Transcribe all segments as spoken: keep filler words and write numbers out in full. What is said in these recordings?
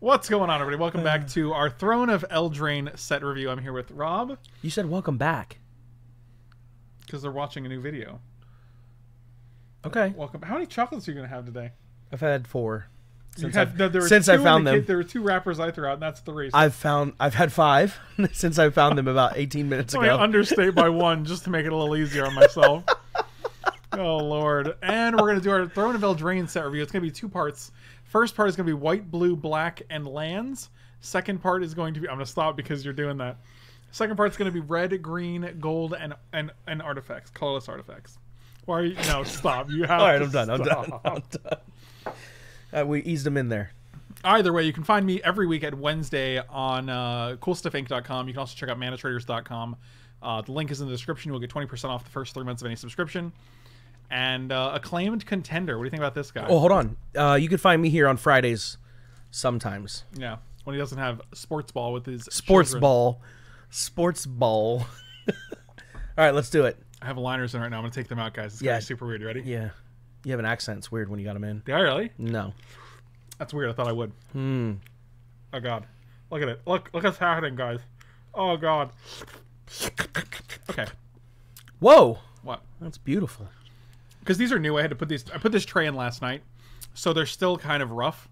What's going on, everybody? Welcome back to our Throne of Eldraine set review. I'm here with Rob. You said welcome back. Because they're watching a new video. Okay. Welcome. How many chocolates are you going to have today? I've had four. Since, had, I've, no, since I found the them. Kit, there were two wrappers I threw out, and that's three. So. I've found, I've had five since I found them about eighteen minutes ago. I understate by one just to make it a little easier on myself. Oh, Lord. And we're going to do our Throne of Eldraine set review. It's going to be two parts. First part is going to be white, blue, black, and lands. Second part is going to be... I'm going to stop because you're doing that. Second part is going to be red, green, gold, and and, and artifacts. Colorless artifacts. Why are you... No, stop. You have All right, to I'm done, I'm done. I'm done. Uh, we eased them in there. Either way, you can find me every week at Wednesday on uh, Cool Stuff Inc dot com. You can also check out Manatraders dot com. Uh, the link is in the description. You'll get twenty percent off the first three months of any subscription. And uh, Acclaimed Contender. What do you think about this guy? Oh, hold on. Uh, you can find me here on Fridays sometimes. Yeah. When he doesn't have sports ball with his Sports children. ball. Sports ball. All right, let's do it. I have liners in right now. I'm going to take them out, guys. It's yeah. going to be super weird. You ready? Yeah. You have an accent. It's weird when you got them in. Did I really? No. That's weird. I thought I would. Hmm. Oh, God. Look at it. Look. Look what's happening, guys. Oh, God. Okay. Whoa. What? That's beautiful. Because these are new, I had to put these. I put this tray in last night, so they're still kind of rough.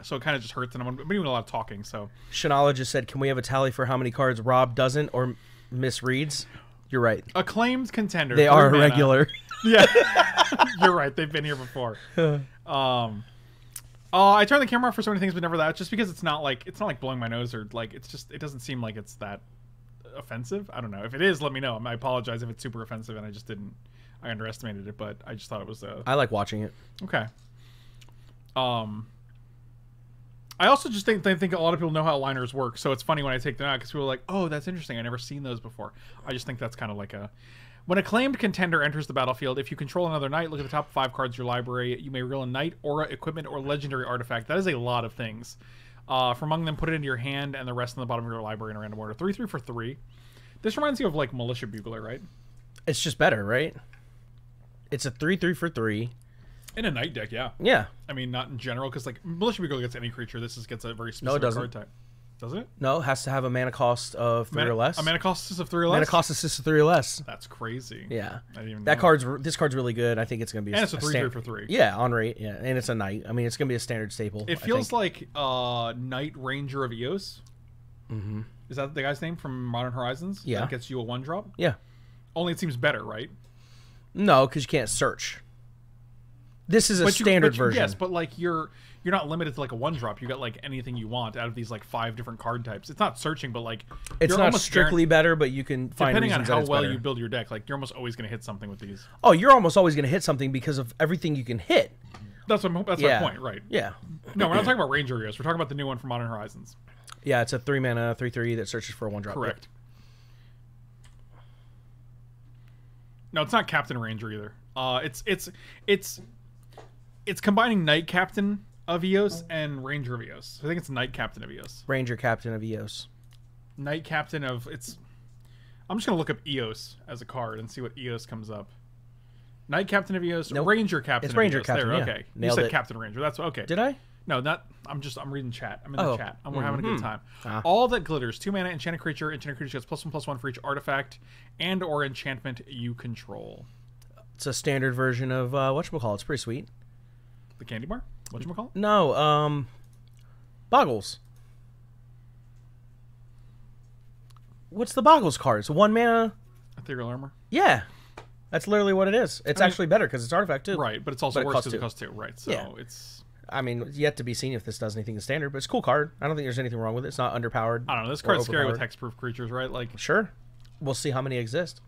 So it kind of just hurts, and I'm, I'm doing a lot of talking. So Shanala just said, "Can we have a tally for how many cards Rob doesn't or misreads?" You're right. Acclaimed Contender. They are regular. Yeah, you're right. They've been here before. um, uh, I turned the camera off for so many things, but never that. Just because it's not like it's not like blowing my nose or like it's just it doesn't seem like it's that offensive. I don't know if it is. Let me know. I apologize if it's super offensive, and I just didn't. I underestimated it, but I just thought it was... Uh... I like watching it. Okay. Um, I also just think I think a lot of people know how liners work, so it's funny when I take them out, because people are like, oh, that's interesting. I've never seen those before. I just think that's kind of like a... When Acclaimed Contender enters the battlefield, if you control another knight, look at the top five cards of your library. You may reel a knight, aura, equipment, or legendary artifact. That is a lot of things. Uh, from among them, put it into your hand, and the rest in the bottom of your library in a random order. Three, three for three. This reminds you of, like, Militia Bugler, right? It's just better, right? It's a three three for three, in a knight deck, yeah. Yeah. I mean, not in general, because like Militia Bugler gets any creature. This is gets a very specific no, it doesn't. card type. Doesn't it? No, it has to have a mana cost of three mana, or less. A mana cost of three or less. Mana cost assist of three or less. That's crazy. Yeah. I didn't even that know. card's this card's really good. I think it's gonna be. And a, it's a three a three for three. Yeah, on rate. Yeah, and it's a knight. I mean, it's gonna be a standard staple. It feels like uh, Knight Ranger of Eos. Mm-hmm. Is that the guy's name from Modern Horizons? Yeah. That gets you a one drop. Yeah. Only it seems better, right? No, because you can't search. This is a but you, standard but you, version. Yes, but like you're you're not limited to like a one drop. You got like anything you want out of these like five different card types. It's not searching, but like it's not strictly better. But you can find depending on how well better. you build your deck. Like you're almost always going to hit something with these. Oh, you're almost always going to hit something because of everything you can hit. That's what that's yeah. my point, right? Yeah. No, we're not talking about Ranger Eos. We're talking about the new one from Modern Horizons. Yeah, it's a three mana three three that searches for a one drop. Correct. Yep. No, it's not Captain Ranger either. Uh, it's it's it's it's combining Knight Captain of Eos and Ranger of Eos. I think it's Knight Captain of Eos. Ranger Captain of Eos. Knight Captain of it's. I'm just gonna look up Eos as a card and see what Eos comes up. Knight Captain of Eos. Nope. Ranger Captain. It's of Ranger Eos. Captain. There, yeah. Okay, Nailed you said it. Captain Ranger. That's okay. Did I? No, not. I'm just. I'm reading chat. I'm in oh. the chat. I'm, we're mm-hmm. having a good time. Ah. All that glitters. Two mana enchanted creature. Enchanted creature gets plus one plus one for each artifact and or enchantment you control. It's a standard version of uh, whatchamacallit. It's pretty sweet. The candy bar. Whatchamacallit? No. Um, Boggles. What's the Boggles card? It's a one mana. Ethereal Armor. Yeah. That's literally what it is. It's I mean, actually better because it's artifact too. Right, but it's also but worse because it costs two. two. Right. So yeah. it's. I mean, it's yet to be seen if this does anything in standard, but it's a cool card. I don't think there's anything wrong with it. It's not underpowered. I don't know. This card's scary with hexproof creatures, right? Like, sure. We'll see how many exist.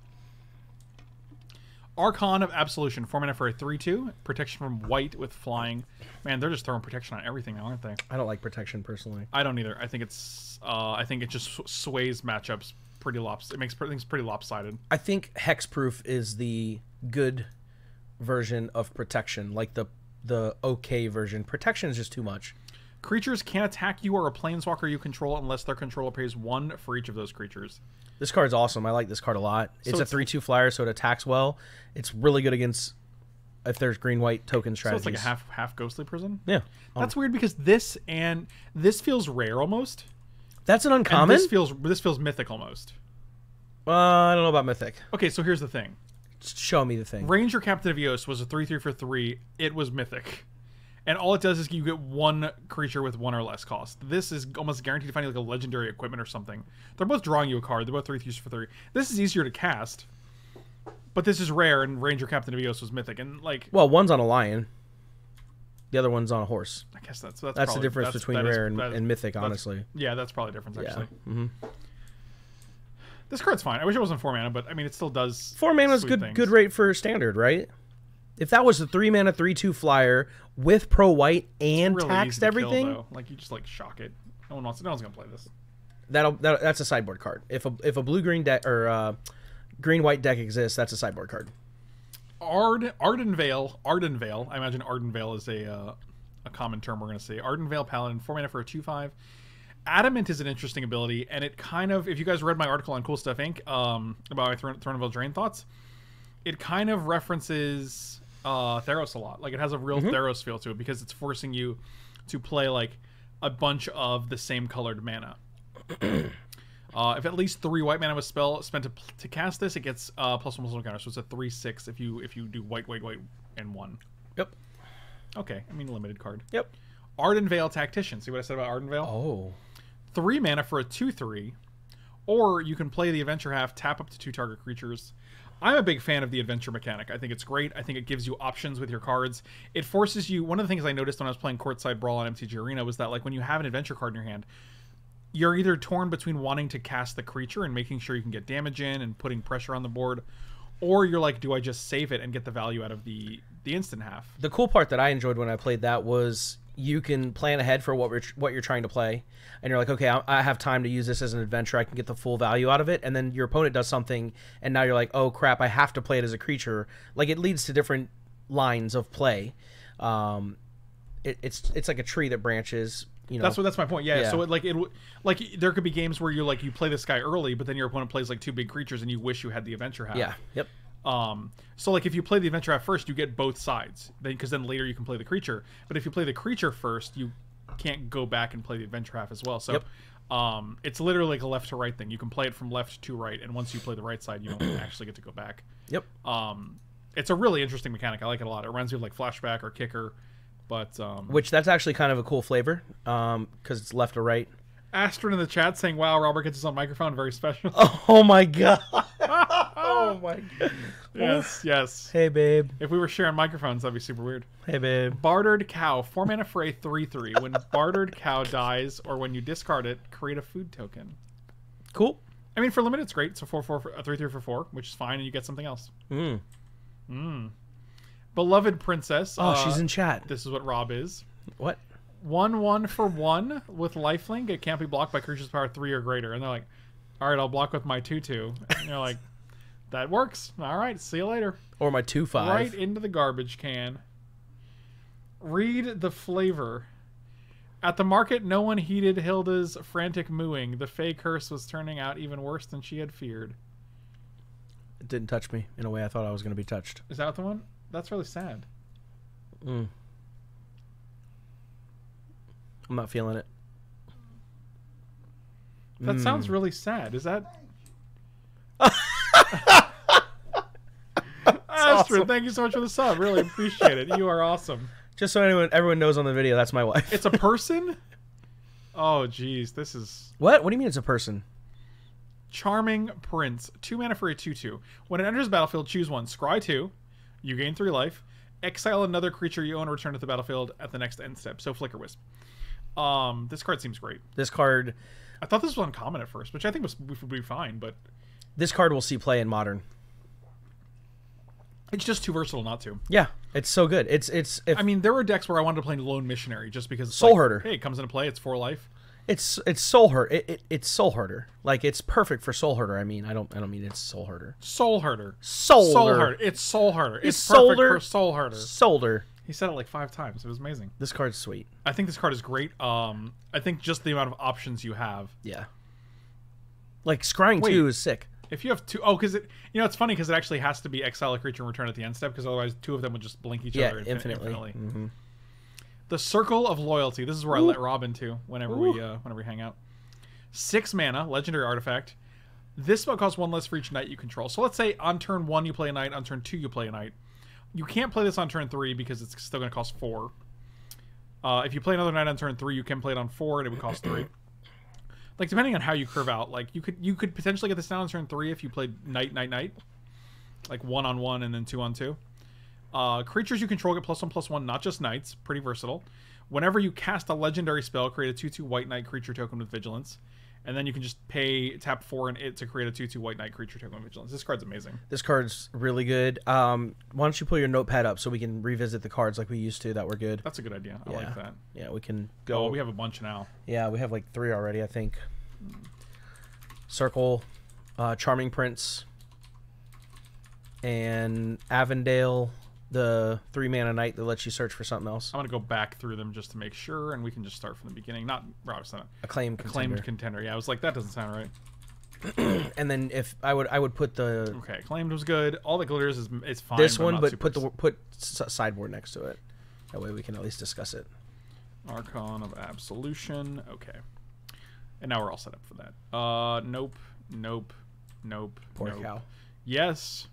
Archon of Absolution, four mana for a three two. Protection from white with flying. Man, they're just throwing protection on everything now, aren't they? I don't like protection personally. I don't either. I think it's. Uh, I think it just sways matchups pretty lopsided. It makes things pretty lopsided. I think hexproof is the good version of protection, like the. the okay version. Protection is just too much. Creatures can't attack you or a planeswalker you control unless their controller pays one for each of those creatures. This card's awesome. I like this card a lot. So it's, it's a three two flyer, so it attacks well. It's really good against if there's green white token strategies. So it's like a half half ghostly prison. Yeah, that's um, weird because this and this feels rare almost. That's an uncommon. And this feels this feels mythic almost. Uh, I don't know about mythic. Okay, so here's the thing. Show me the thing. Ranger-Captain of Eos was a three three for three. It was mythic. And all it does is you get one creature with one or less cost. This is almost guaranteed to find like a legendary equipment or something. They're both drawing you a card. They're both three three for three. This is easier to cast. But this is rare, and Ranger-Captain of Eos was mythic. And like, well, one's on a lion. The other one's on a horse. I guess that's... That's, that's probably, the difference that's, between that rare is, and, is, and mythic, honestly. Yeah, that's probably the difference, actually. Yeah. Mm-hmm. This card's fine. I wish it wasn't four mana, but I mean, it still does. Four mana is good. Things. Good rate for standard, right? If that was a three mana three two flyer with pro white and really taxed everything, kill, like you just like shock it. No one wants. No one's gonna play this. That'll that, that's a sideboard card. If a if a blue green deck or uh, green white deck exists, that's a sideboard card. Ard Ardenvale Ardenvale. I imagine Ardenvale is a uh, a common term. We're gonna say Ardenvale Paladin, four mana for a two five. Adamant is an interesting ability, and it kind of, if you guys read my article on Cool Stuff Incorporated um, about my Throne, Throne of Eldraine thoughts, it kind of references uh, Theros a lot. Like, it has a real mm-hmm. Theros feel to it because it's forcing you to play, like, a bunch of the same colored mana. uh, if at least three white mana was spell, spent to, to cast this, it gets uh, plus one, plus one counter, so it's a three six if you, if you do white, white, white, and one. Yep. Okay, I mean, limited card. Yep. Ardenvale Tactician. See what I said about Ardenvale? Oh. Three mana for a two three, or you can play the adventure half, tap up to two target creatures. I'm a big fan of the adventure mechanic. I think it's great. I think it gives you options with your cards. It forces you... One of the things I noticed when I was playing Courtside Brawl on M T G Arena was that, like, when you have an adventure card in your hand, you're either torn between wanting to cast the creature and making sure you can get damage in and putting pressure on the board, or you're like, do I just save it and get the value out of the, the instant half? The cool part that I enjoyed when I played that was... you can plan ahead for what we're, what you're trying to play, and you're like, okay, I, I have time to use this as an adventure. I can get the full value out of it, and then your opponent does something, and now you're like, oh crap, I have to play it as a creature. Like, it leads to different lines of play. Um, it, it's it's like a tree that branches. You know, that's what that's my point. Yeah. yeah. So it, like it like there could be games where you like you play this guy early, but then your opponent plays like two big creatures, and you wish you had the adventure half. Yeah. Yep. Um, so like if you play the adventure at first, you get both sides, then because then later you can play the creature. But if you play the creature first, you can't go back and play the adventure half as well. So yep. um, it's literally like a left to right thing. You can play it from left to right, and once you play the right side, you don't actually get to go back. Yep. Um, it's a really interesting mechanic. I like it a lot. It reminds me of like flashback or kicker, but um, which that's actually kind of a cool flavor because um, it's left to right. Astrid in the chat saying, "Wow, Robert gets his own microphone. Very special." Oh my god. Oh my god. Yes, yes. Hey, babe. If we were sharing microphones, that'd be super weird. Hey, babe. Bartered Cow. Four mana for a three three. When Bartered Cow dies, or when you discard it, create a food token. Cool. I mean, for limited, it's great. So four, four, for, uh, three, three for four, which is fine, and you get something else. Mm. Mm. Beloved Princess. Oh, uh, she's in chat. This is what Rob is. What? One, one for one with lifelink. It can't be blocked by creatures power three or greater. And they're like, all right, I'll block with my two two. And you're like, that works. All right, see you later. Or my two five. Right into the garbage can. Read the flavor. At the market, no one heeded Hilda's frantic mooing. The Fey curse was turning out even worse than she had feared. It didn't touch me in a way I thought I was going to be touched. Is that the one? That's really sad. Mm. I'm not feeling it. That mm. sounds really sad. Is that... Astrid, awesome. Thank you so much for the sub. Really appreciate it. You are awesome. Just so anyone, everyone knows on the video, that's my wife. It's a person? Oh, geez. This is... What? What do you mean it's a person? Charming Prince. Two mana for a two two. When it enters the battlefield, choose one. Scry two. You gain three life. Exile another creature you own, return to the battlefield at the next end step. So Flicker Wisp. Um, this card seems great. This card, I thought this was uncommon at first, which I think was would be fine, but this card will see play in modern. It's just too versatile not to. Yeah, it's so good. It's it's. If, I mean, there were decks where I wanted to play Lone Missionary just because it's Soul like, Herder. Hey, it comes into play. It's four life. It's it's Soul Herder. It, it, it's Soul Herder. Like it's perfect for Soul Herder. I mean, I don't I don't mean it's Soul Herder. Soul Herder. Soul, Soul Herder. It's Soul Herder. It's, it's perfect Solder. for Soul Herder. Solder. He said it like five times. It was amazing. This card's sweet. I think this card is great. Um, I think just the amount of options you have. Yeah. Like Scrying Wait, two is sick. If you have two, oh, because it, you know, it's funny because it actually has to be exile a creature and return at the end step, because otherwise two of them would just blink each yeah, other infinitely. infinitely. Mm-hmm. The Circle of Loyalty. This is where Ooh. I let Rob into whenever Ooh. we uh, whenever we hang out. Six mana, legendary artifact. This spell costs one less for each knight you control. So let's say on turn one you play a knight, on turn two you play a knight. You can't play this on turn three because it's still going to cost four. Uh, if you play another knight on turn three, you can play it on four and it would cost three. Like, depending on how you curve out, like, you could you could potentially get this down on turn three if you played knight, knight, knight. Like, one on one and then two on two. Uh, creatures you control get plus one, plus one, not just knights. Pretty versatile. Whenever you cast a legendary spell, create a two two white knight creature token with vigilance. And then you can just pay, tap four and it to create a two two white knight creature token with vigilance. This card's amazing. This card's really good. Um, why don't you pull your notepad up so we can revisit the cards like we used to that were good. That's a good idea. I yeah. like that. Yeah, we can go. Oh, we have a bunch now. Yeah, we have like three already, I think. Circle, uh, Charming Prince, and Avondale, the three mana knight that lets you search for something else. I'm going to go back through them just to make sure, and we can just start from the beginning. Not Rob's not acclaimed contender. Acclaimed contender. Yeah, I was like, that doesn't sound right. And then if I would, I would put the okay. Acclaimed was good. All That Glitters is it's fine. This but one, but put the put sideboard next to it. That way we can at least discuss it. Archon of Absolution. Okay, and now we're all set up for that. Uh, nope, nope, nope. Poor nope. cow. Yes.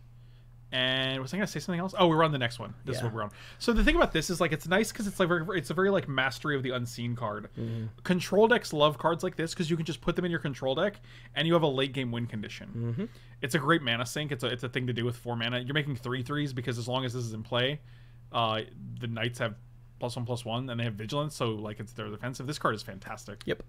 And was I gonna say something else? Oh, we're on the next one. This yeah. is what we're on. So the thing about this is like it's nice because it's like very, it's a very like mastery of the unseen card. Mm-hmm. Control decks love cards like this because you can just put them in your control deck and you have a late game win condition. Mm-hmm. It's a great mana sink. It's a it's a thing to do with four mana. You're making three threes because as long as this is in play, uh, the knights have plus one plus one and they have vigilance, so like it's their defensive. This card is fantastic. Yep.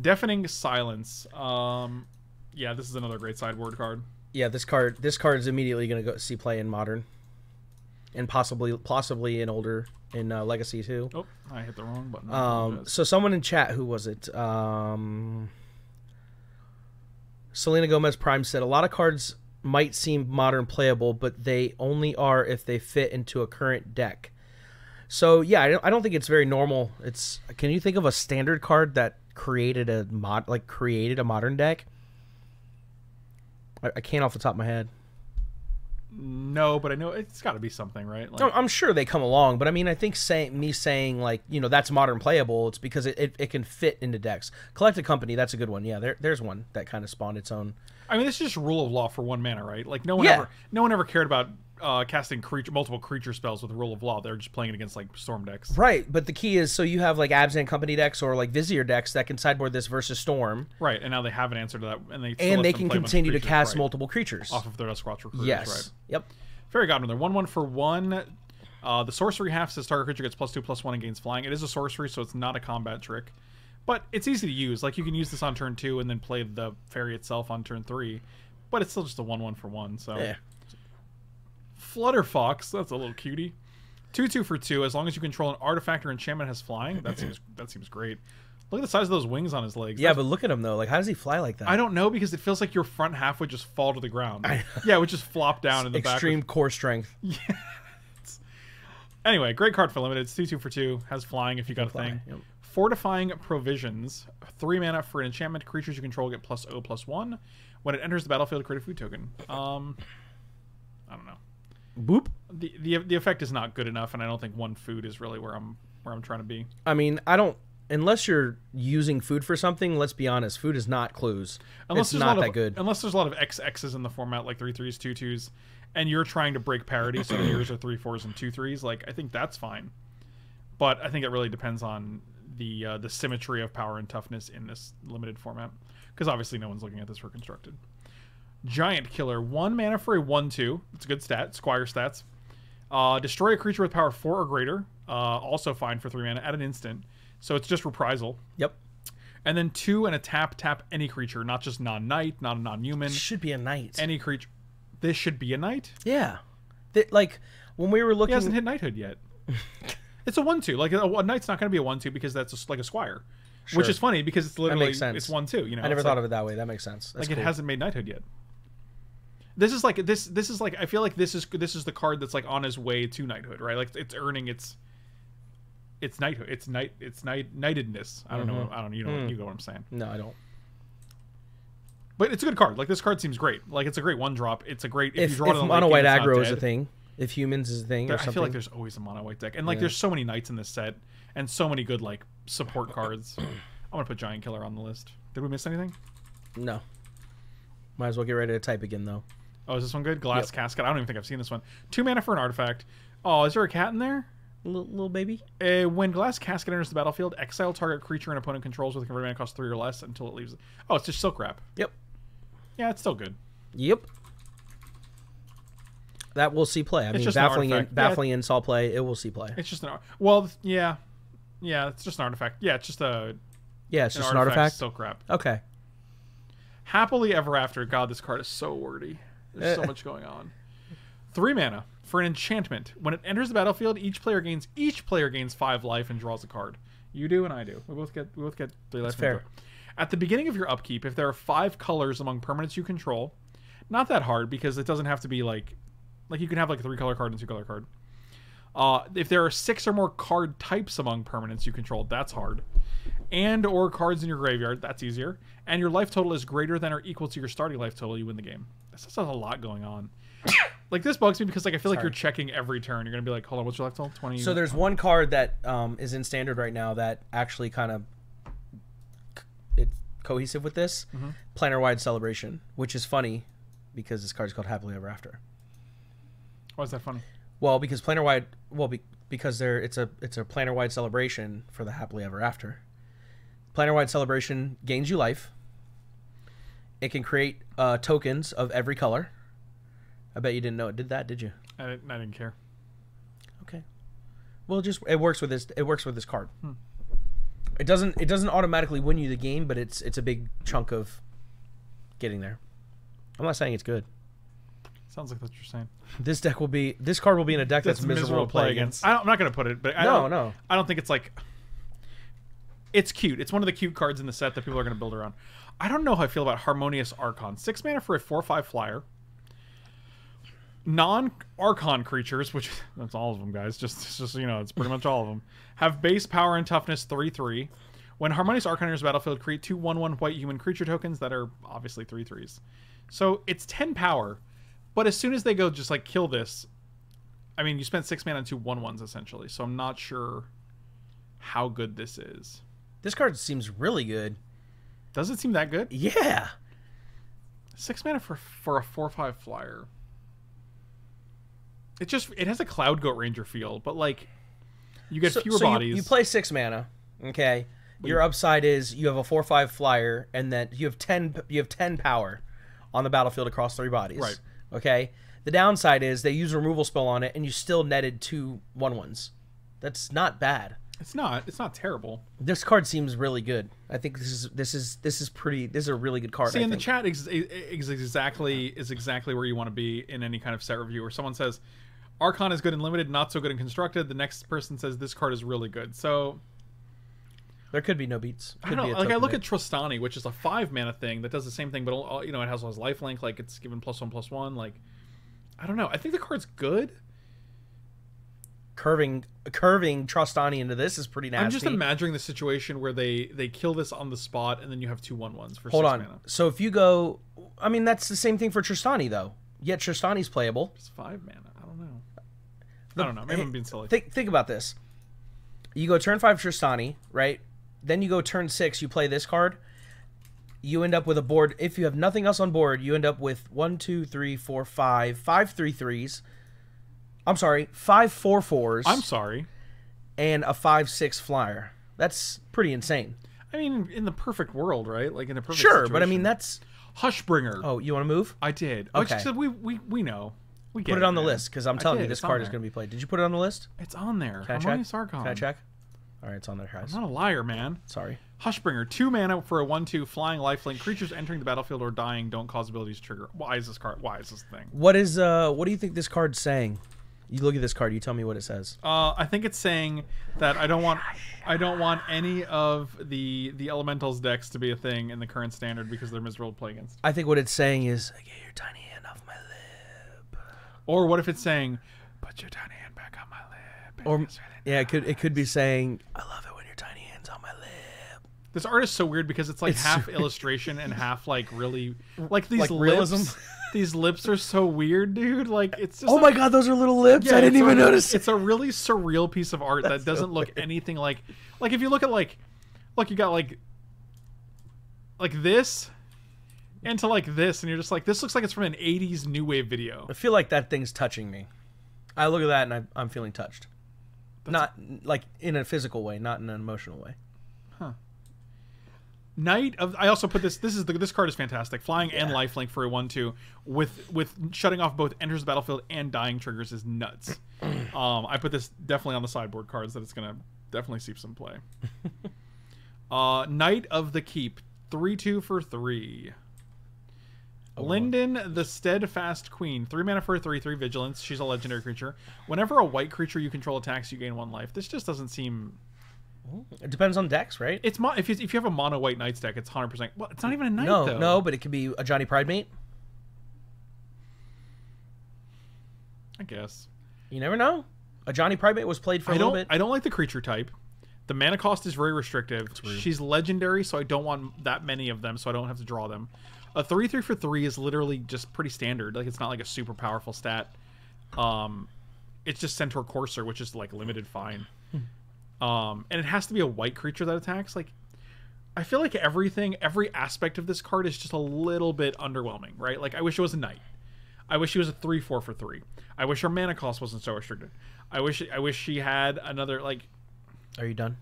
Deafening Silence. Um, yeah, this is another great sideboard card. Yeah, this card this card is immediately going to go see play in Modern, and possibly possibly in older in uh, Legacy too. Oh, I hit the wrong button. Um, so someone in chat, who was it? Um, Selena Gomez Prime said a lot of cards might seem Modern playable, but they only are if they fit into a current deck. So yeah, I don't, I don't think it's very normal. It's can you think of a standard card that created a mod like created a Modern deck? I can't off the top of my head. No, but I know it's got to be something, right? Like, no, I'm sure they come along, but I mean, I think saying me saying like you know that's Modern playable. It's because it, it, it can fit into decks. Collected Company, that's a good one. Yeah, there there's one that kind of spawned its own. I mean, this is just Rule of Law for one mana, right? Like no one yeah. ever no one ever cared about uh, casting creature multiple creature spells with Rule of Law. They're just playing it against like Storm decks, right? But the key is so you have like Abzan Company decks or like Vizier decks that can sideboard this versus Storm, right? And now they have an answer to that, and they and they can continue to cast right, multiple creatures off of their Duskwatch recruiters. Yes. Right. Yep. Fairy Godmother, one one for one. Uh, the sorcery half says target creature gets plus two plus one and gains flying. It is a sorcery, so it's not a combat trick, but it's easy to use. Like you can use this on turn two and then play the fairy itself on turn three, but it's still just a one one for one. So yeah. Flutter Fox, that's a little cutie. Two two for two. As long as you control an artifact or enchantment has flying, that seems that seems great. Look at the size of those wings on his legs. Yeah, that's... but look at him, though. Like, how does he fly like that? I don't know, because it feels like your front half would just fall to the ground. Yeah, it would just flop down in the back. Extreme core strength. Yeah. Anyway, great card for limited. It's two two for two. Has flying if you got a thing. Yep. Fortifying Provisions. Three mana for an enchantment. Creatures you control get plus O, plus one. When it enters the battlefield, create a food token. Um, I don't know. Boop. The, the, the effect is not good enough, and I don't think one food is really where I'm, where I'm trying to be. I mean, I don't... Unless you're using food for something, let's be honest, food is not clues. Unless it's not that of, good. Unless there's a lot of X X's in the format, like three threes, two twos, and you're trying to break parity, so yours are three fours and two threes. Like I think that's fine, but I think it really depends on the uh, the symmetry of power and toughness in this limited format, because obviously no one's looking at this for constructed. Giant Killer, one mana for a one two. It's a good stat. Squire stats. Uh, destroy a creature with power four or greater. Uh, also fine for three mana at an instant. So it's just Reprisal. Yep. And then two and a tap, tap any creature, not just non-knight, not a non-human. Should be a knight. Any creature. This should be a knight? Yeah. That, like, when we were looking... He hasn't hit knighthood yet. It's a one two. Like, a, a knight's not going to be a one two because that's a, like a squire. Sure. Which is funny because it's literally... It's one two. You know? I never it's thought like, of it that way. That makes sense. That's like, cool. It hasn't made knighthood yet. This is like... This This is like... I feel like this is this is the card that's, like, on his way to knighthood, right? Like, it's earning its... It's knighthood. It's knight. It's knight. Knightedness. I don't mm-hmm. know. I don't. You know. Mm. You know what I'm saying? No, I don't. But it's a good card. Like, this card seems great. Like, it's a great one drop. It's a great... If, if you draw if it on mono-white game, aggro is a thing. If humans is a thing there, or something. I feel like there's always a mono-white deck. And, like, yeah. there's so many knights in this set. And so many good, like, support cards. I'm going to put Giant Killer on the list. Did we miss anything? No. Might as well get ready to type again, though. Oh, is this one good? Glass yep. Casket. I don't even think I've seen this one. Two mana for an artifact. Oh, is there a cat in there? L little baby? Uh, when Glass Casket enters the battlefield, exile target creature an opponent controls with a converted mana cost three or less until it leaves. Oh, it's just Silk Wrap. Yep. Yeah, it's still good. Yep. That will see play. I it's mean, baffling, in, baffling yeah. insult play. It will see play. It's just an artifact. Well, yeah. Yeah, it's just an artifact. Yeah, it's just a... Yeah, it's an just artifact, an artifact. Silk Wrap. Okay. Happily Ever After. God, this card is so wordy. There's so much going on. Three mana for an enchantment. When it enters the battlefield, each player gains each player gains five life and draws a card. You do and I do. We both get we both get three life. That's fair. At the beginning of your upkeep, if there are five colors among permanents you control, not that hard because it doesn't have to be like like you can have like a three color card and two color card. Uh, if there are six or more card types among permanents you control, that's hard. And or cards in your graveyard, that's easier. And your life total is greater than or equal to your starting life total, you win the game. This has a lot going on. Like, this bugs me because, like, I feel Sorry. like you're checking every turn. You're going to be like, hold on, what's your life total? twenty. So there's one card that um, is in standard right now that actually kind of it's cohesive with this. Mm-hmm. Planar-wide Celebration, which is funny because this card is called Happily Ever After. Why is that funny? Well, because planar-wide, well, be, because there it's a it's a planar-wide celebration for the Happily Ever After. Planar-wide Celebration gains you life. It can create uh, tokens of every color. I bet you didn't know it did that, did you? I didn't, I didn't care. Okay. Well, just it works with this. It works with this card. Hmm. It doesn't. It doesn't automatically win you the game, but it's it's a big chunk of getting there. I'm not saying it's good. Sounds like what you're saying. This deck will be. This card will be in a deck that's, that's miserable, miserable to play against. against. I don't, I'm not going to put it, but I no, don't, no. I don't think it's like. It's cute. It's one of the cute cards in the set that people are going to build around. I don't know how I feel about Harmonious Archon. Six mana for a four five flyer. Non-Archon creatures, which that's all of them, guys. Just, it's just you know, it's pretty much all of them. Have base power and toughness three three. When Harmonious Archon enters the battlefield, create two one one white human creature tokens that are obviously three threes. So it's ten power, but as soon as they go, just like kill this. I mean, you spent six mana on two one ones essentially. So I'm not sure how good this is. This card seems really good. Does it seem that good? Yeah. Six mana for for a four five flyer. It just it has a Cloud Goat Ranger feel, but like you get so, fewer so bodies. You, you play six mana, okay. Wait. Your upside is you have a four five flyer, and then you have ten you have ten power on the battlefield across three bodies. Right. Okay. The downside is they use a removal spell on it, and you still netted two one ones. That's not bad. It's not. It's not terrible. This card seems really good. I think this is this is this is pretty. This is a really good card. See, I in think. the chat is ex exactly is exactly where you want to be in any kind of set review. Where someone says, "Archon is good in limited, not so good in constructed." The next person says, "This card is really good." So there could be no beats. Could I don't be know. Like I look hit. at Trostani, which is a five mana thing that does the same thing, but you know it has all his lifelink. Like it's given plus one plus one. Like I don't know. I think the card's good. Curving, curving Trostani into this is pretty nasty. I'm just imagining the situation where they they kill this on the spot, and then you have two one ones for Hold six on. mana. So if you go, I mean that's the same thing for Trostani though. Yet Trostani's playable. It's five mana. I don't know. The, I don't know. Maybe hey, I'm being silly. Think think about this. You go turn five Trostani, right? Then you go turn six. You play this card. You end up with a board. If you have nothing else on board, you end up with one, two, three, four, five, five three threes. I'm sorry, five four fours. I'm sorry, and a five six flyer. That's pretty insane. I mean, in the perfect world, right? Like in the perfect. Sure, situation. But I mean that's Hushbringer. Oh, you want to move? I did. Okay. Except we we we know. We get put it on it, the man. list because I'm telling you this card is going to be played. Did you put it on the list? It's on there. Can I Harmonious check? Archon. Can I check? All right, it's on there, guys. I'm not a liar, man. Sorry. Hushbringer, two mana for a one two flying lifelink. Creatures entering the battlefield or dying don't cause abilities to trigger. Why is this card? Why is this thing? What is uh? What do you think this card's saying? You look at this card. You tell me what it says. Uh, I think it's saying that I don't want, I don't want any of the the elementals decks to be a thing in the current standard because they're miserable to play against. I think what it's saying is, get your tiny hand off my lip. Or what if it's saying, put your tiny hand back on my lip? Or yeah, it could it could be saying, I love it when your tiny hand's on my lip. This art is so weird because it's like it's half so illustration and half like really like these like lips. Realism. These lips are so weird, dude. Like it's just oh like, my god, those are little lips. Yeah, I didn't even a, notice. It's a really surreal piece of art That's that doesn't so look weird. anything like like if you look at like like you got like like this and to like this, and you're just like, this looks like it's from an eighties new wave video. I feel like that thing's touching me. I look at that and I, I'm feeling touched. That's not like in a physical way, not in an emotional way. Huh. Knight of I also put this this is the this card is fantastic. Flying yeah. and lifelink for a one two with with shutting off both enters the battlefield and dying triggers is nuts. um I put this definitely on the sideboard cards that it's gonna definitely see some play. uh Knight of the Keep, three two for three. Oh. Lyndon, the Steadfast Queen, three mana for a three three vigilance. She's a legendary creature. Whenever a white creature you control attacks, you gain one life. This just doesn't seem It depends on decks, right? It's mo if you if you have a mono white knights deck, it's hundred percent. Well, it's not even a knight. No, though. no, but it could be a Johnny Pride mate. I guess. You never know. A Johnny Pride mate was played for I a little bit. I don't like the creature type. The mana cost is very restrictive. She's legendary, so I don't want that many of them, so I don't have to draw them. A three three for three is literally just pretty standard. Like it's not like a super powerful stat. Um, it's just Centaur Courser, which is like limited fine. Um, and it has to be a white creature that attacks. Like, I feel like everything, every aspect of this card is just a little bit underwhelming, right? Like, I wish it was a knight. I wish she was a three four for three. I wish her mana cost wasn't so restricted. I wish I wish she had another like. Are you done?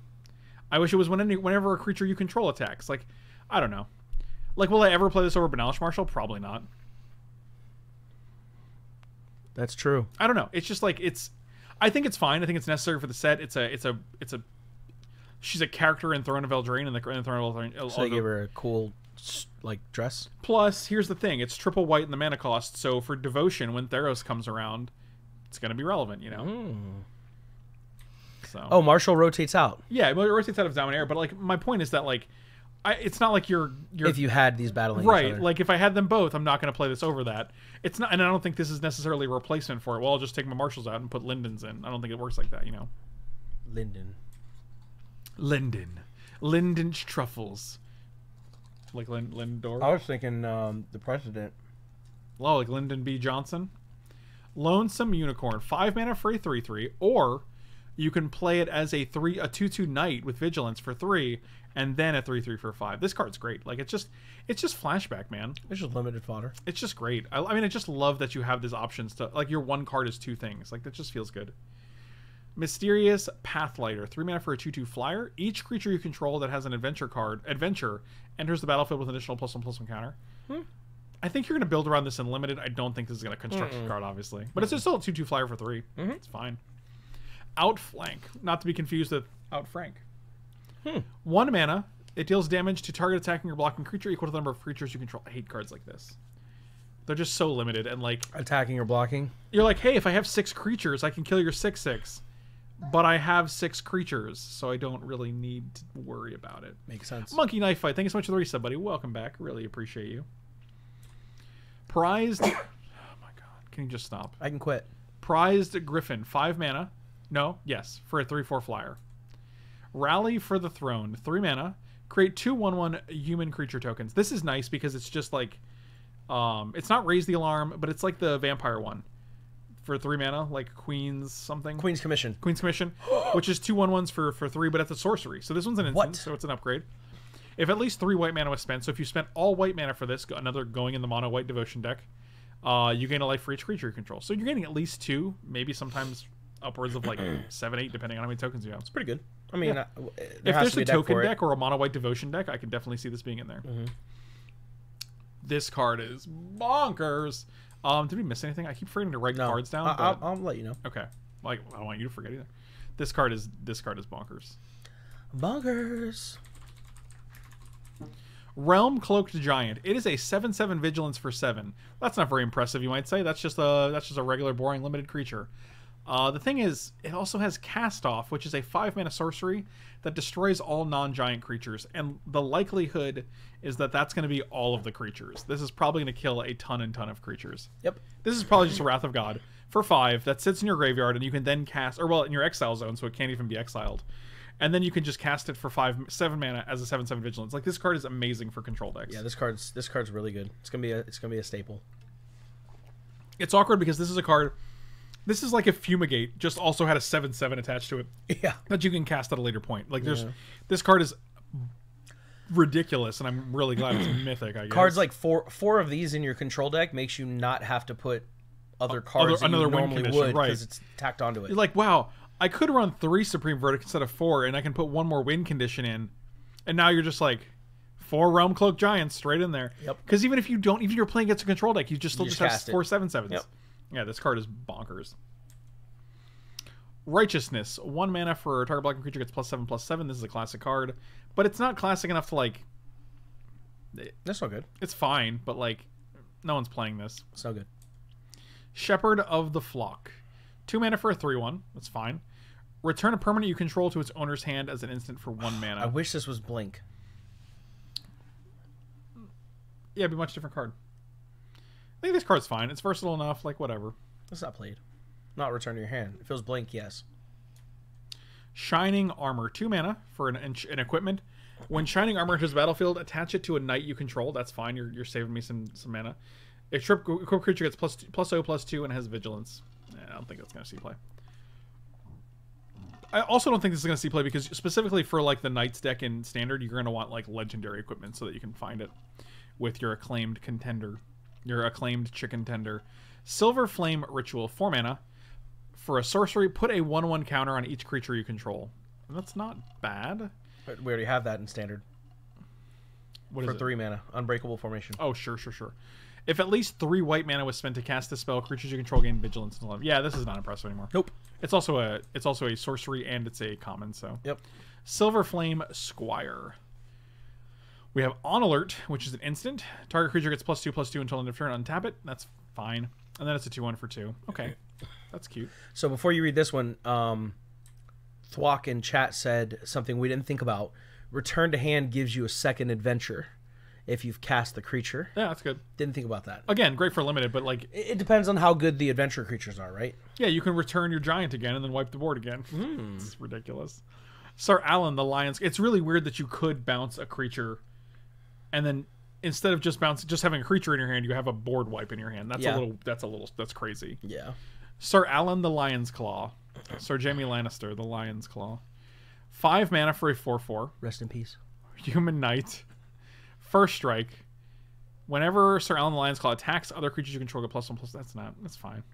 I wish it was when whenever a creature you control attacks. Like, I don't know. Like, will I ever play this over Banalish Marshal? Probably not. That's true. I don't know. It's just like it's. I think it's fine. I think it's necessary for the set. It's a, it's a, it's a. She's a character in Throne of Eldraine, and the in Throne of Eldraine. So they gave her a cool, like dress. Plus, here's the thing: it's triple white in the mana cost. So for devotion, when Theros comes around, it's gonna be relevant, you know. Mm. So. Oh, Marshall rotates out. Yeah, it rotates out of Dominaria. But like, my point is that like, I, it's not like you're you're if you had these battling right. Each other. Like if I had them both, I'm not going to play this over that. It's not, and I don't think this is necessarily a replacement for it. Well, I'll just take my marshals out and put Lyndon's in. I don't think it works like that, you know. Lyndon, Lyndon, Lyndon's truffles, like Lind Lindor. I was thinking um, the president. Well, like Lyndon B. Johnson. Lonesome Unicorn, five mana for a three three, or you can play it as a three a two two knight with vigilance for three. And then a three three for five. This card's great. Like it's just, it's just flashback, man. It's just limited fodder. It's just great. I, I mean, I just love that you have these options to like your one card is two things. Like that just feels good. Mysterious Pathlighter, three mana for a two two flyer. Each creature you control that has an adventure card, adventure enters the battlefield with an additional plus one plus one counter. Hmm. I think you're gonna build around this in limited. I don't think this is gonna construct mm -mm. a card, obviously, but mm -mm. it's still a two two flyer for three. Mm -hmm. It's fine. Outflank, not to be confused with Outfrank. Hmm. One mana, it deals damage to target attacking or blocking creature equal to the number of creatures you control. I hate cards like this. They're just so limited and like attacking or blocking. You're like, hey, if I have six creatures, I can kill your six six. But I have six creatures, so I don't really need to worry about it. Makes sense. Monkey Knife Fight, thank you so much for the resub, buddy. Welcome back. Really appreciate you. Prized Oh my god. Can you just stop? I can quit. Prized Griffin, five mana. No, yes, for a three four flyer. Rally for the Throne, three mana, create two one one human creature tokens. This is nice because it's just like, um, it's not Raise the Alarm, but it's like the vampire one, for three mana, like Queen's something. Queen's Commission. Queen's Commission, which is two one ones for for three, but it's a sorcery. So this one's an instant, what? so it's an upgrade. If at least three white mana was spent, so if you spent all white mana for this, another going in the mono white devotion deck, uh, you gain a life for each creature you control. So you're getting at least two, maybe sometimes upwards of like seven, eight, depending on how many tokens you have. It's pretty good. I mean, yeah. uh, there if has there's to be a token deck, deck or a mono white devotion deck, I can definitely see this being in there. Mm-hmm. This card is bonkers. Um, did we miss anything? I keep forgetting to write no. cards down. I but... I'll, I'll let you know. Okay. Like I don't want you to forget either. This card is this card is bonkers. Bonkers. Realm Cloaked Giant. It is a seven seven vigilance for seven. That's not very impressive, you might say. That's just a that's just a regular boring limited creature. Uh, the thing is, it also has Cast Off, which is a five-mana sorcery that destroys all non-giant creatures. And the likelihood is that that's going to be all of the creatures. This is probably going to kill a ton and ton of creatures. Yep. This is probably just a Wrath of God for five that sits in your graveyard, and you can then cast... Or, well, in your exile zone, so it can't even be exiled. and then you can just cast it for five seven mana as a seven seven vigilance. Like, this card is amazing for control decks. Yeah, this card's this card's really good. It's gonna be a it's gonna be a staple. It's awkward because this is a card. This is like if Fumigate just also had a seven seven attached to it. Yeah. That you can cast at a later point. Like, there's yeah. this card is ridiculous, and I'm really glad it's mythic, I guess. Cards like four four of these in your control deck makes you not have to put other cards other, in another you normally would, because right. it's tacked onto it. You're like, wow, I could run three Supreme Verdict instead of four, and I can put one more win condition in, and now you're just like... Four Realm Cloak Giants straight in there. Yep. Because even if you don't, even if you're playing against a control deck, you just still you just, just have four seven sevens. Yep. Yeah, this card is bonkers. Righteousness, one mana for target blocking creature gets plus seven plus seven. This is a classic card, but it's not classic enough to like. That's so good. It's fine, but like, no one's playing this. So good. Shepherd of the Flock, two mana for a three one. That's fine. Return a permanent you control to its owner's hand as an instant for one mana. I wish this was Blink. Yeah, it'd be a much different card. I think this card's fine. It's versatile enough. Like, whatever. It's not played. Not return to your hand. It feels Blink, yes. Shining Armor. Two mana for an, an equipment. When Shining Armor enters the battlefield, attach it to a knight you control. That's fine. You're, you're saving me some, some mana. If trip equip creature gets plus two, plus O, plus two, and has Vigilance. I don't think that's going to see play. I also don't think this is going to see play because specifically for, like, the Knights deck in Standard, you're going to want, like, Legendary equipment so that you can find it. With your acclaimed contender, your acclaimed chicken tender. Silver Flame Ritual, four mana. For a sorcery, put a one one counter on each creature you control. And that's not bad. We already have that in Standard. What is it? For three mana, Unbreakable Formation. Oh, sure, sure, sure. If at least three white mana was spent to cast this spell, creatures you control gain vigilance and love. Yeah, this is not impressive anymore. Nope. It's also a it's also a sorcery and it's a common. So. Yep. Silver Flame Squire. We have On Alert, which is an instant. Target creature gets plus two, plus two until end of turn. Untap it. That's fine. And then it's a two one for two. Okay. That's cute. So before you read this one, um, Thwack in chat said something we didn't think about. Return to hand gives you a second adventure if you've cast the creature. Yeah, that's good. Didn't think about that. Again, great for limited, but like... It depends on how good the adventure creatures are, right? Yeah, you can return your giant again and then wipe the board again. Mm. It's ridiculous. Sir Alan, the Lion's... It's really weird that you could bounce a creature... And then instead of just bouncing, just having a creature in your hand, you have a board wipe in your hand. That's yeah. a little. That's a little. That's crazy. Yeah. Sir Alan, the Lion's Claw. Sir Jaime Lannister, the Lion's Claw. Five mana for a four four. Rest in peace. Human Knight. First strike. Whenever Sir Alan, the Lion's Claw attacks, other creatures you control get plus one plus. That's not. That's fine.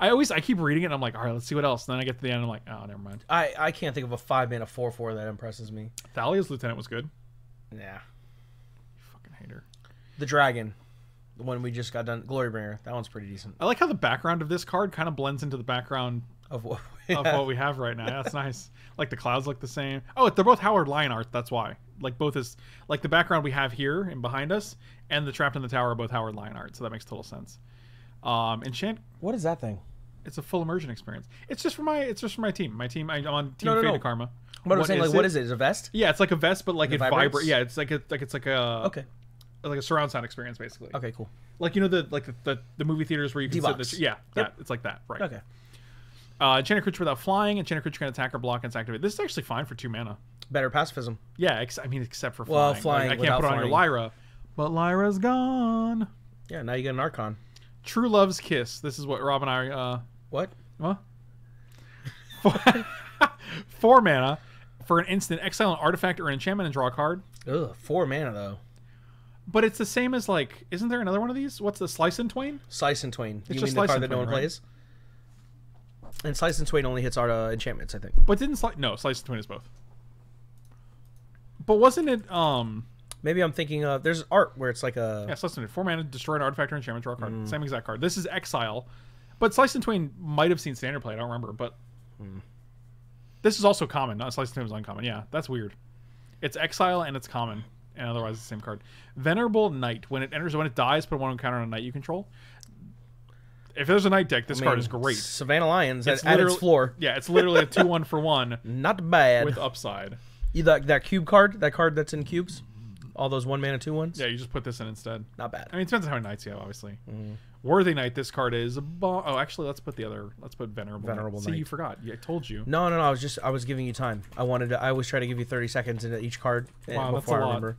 I always. I keep reading it. And I'm like, all right, let's see what else. And then I get to the end. And I'm like, oh, never mind. I I can't think of a five mana four four that impresses me. Thalia's Lieutenant was good. Yeah. Hater. The dragon, the one we just got done, Glorybringer. That one's pretty decent. I like how the background of this card kind of blends into the background of what we of have. what we have right now. That's nice. Like the clouds look the same. Oh, they're both Howard Lion art. That's why. Like both is like the background we have here and behind us, and the Trapped in the Tower are both Howard Lion art. So that makes total sense. Um, enchant. What is that thing? It's a full immersion experience. It's just for my. It's just for my team. My team. I'm on Team no, no, Fate no. of Karma. But what I'm saying, like, it? what is it? Is it a vest? Yeah, it's like a vest, but like it, it vibrates. Yeah, it's like a, like it's like a okay. like a surround sound experience, basically. Okay, cool. Like, you know, the like the, the, the movie theaters where you can sit the, yeah that, yep. it's like that, right? Okay. Uh, enchanted creature without flying. Enchanted creature can attack or block and it's activated. This is actually fine for two mana. Better pacifism. Yeah, ex I mean, except for flying. Well, flying. Like, I can't put it on your Lyra, but Lyra's gone. Yeah, now you get an Archon. True Love's Kiss. This is what Rob and I. Uh, what? What? Huh? Four, four mana for an instant. Exile an artifact or an enchantment and draw a card. Ugh, four mana though. But it's the same as, like, isn't there another one of these? What's the Slice and Twain? Slice and Twain. It's you just mean the card that no one right? plays? And Slice and Twain only hits art uh, enchantments, I think. But didn't Slice... No, Slice and Twain is both. But wasn't it... um? Maybe I'm thinking of... There's art where it's like a... Yeah, Slice and Twain. Four mana, destroy an artifact or enchantment, draw a card. Mm. Same exact card. This is Exile. But Slice and Twain might have seen Standard play. I don't remember, but... Mm. This is also common. Not Slice and Twain is uncommon. Yeah, that's weird. It's Exile and it's common. And otherwise the same card. Venerable Knight. When it enters, when it dies, put one counter on a knight you control. If there's a knight deck, this I mean, card is great. Savannah Lions it's at, at its floor. Yeah, it's literally a two one for one. Not bad. With upside. You that, that cube card, that card that's in cubes, all those one mana two ones. Yeah, you just put this in instead. Not bad. I mean, it depends on how many knights you have, obviously. Mm. Worthy Knight, this card is a bomb. Oh, actually, let's put the other. Let's put Venerable. Venerable Knight. See, you forgot. Yeah, I told you. No, no, no. I was just. I was giving you time. I wanted to. I always try to give you thirty seconds into each card. Wow, that's a lot. I remember.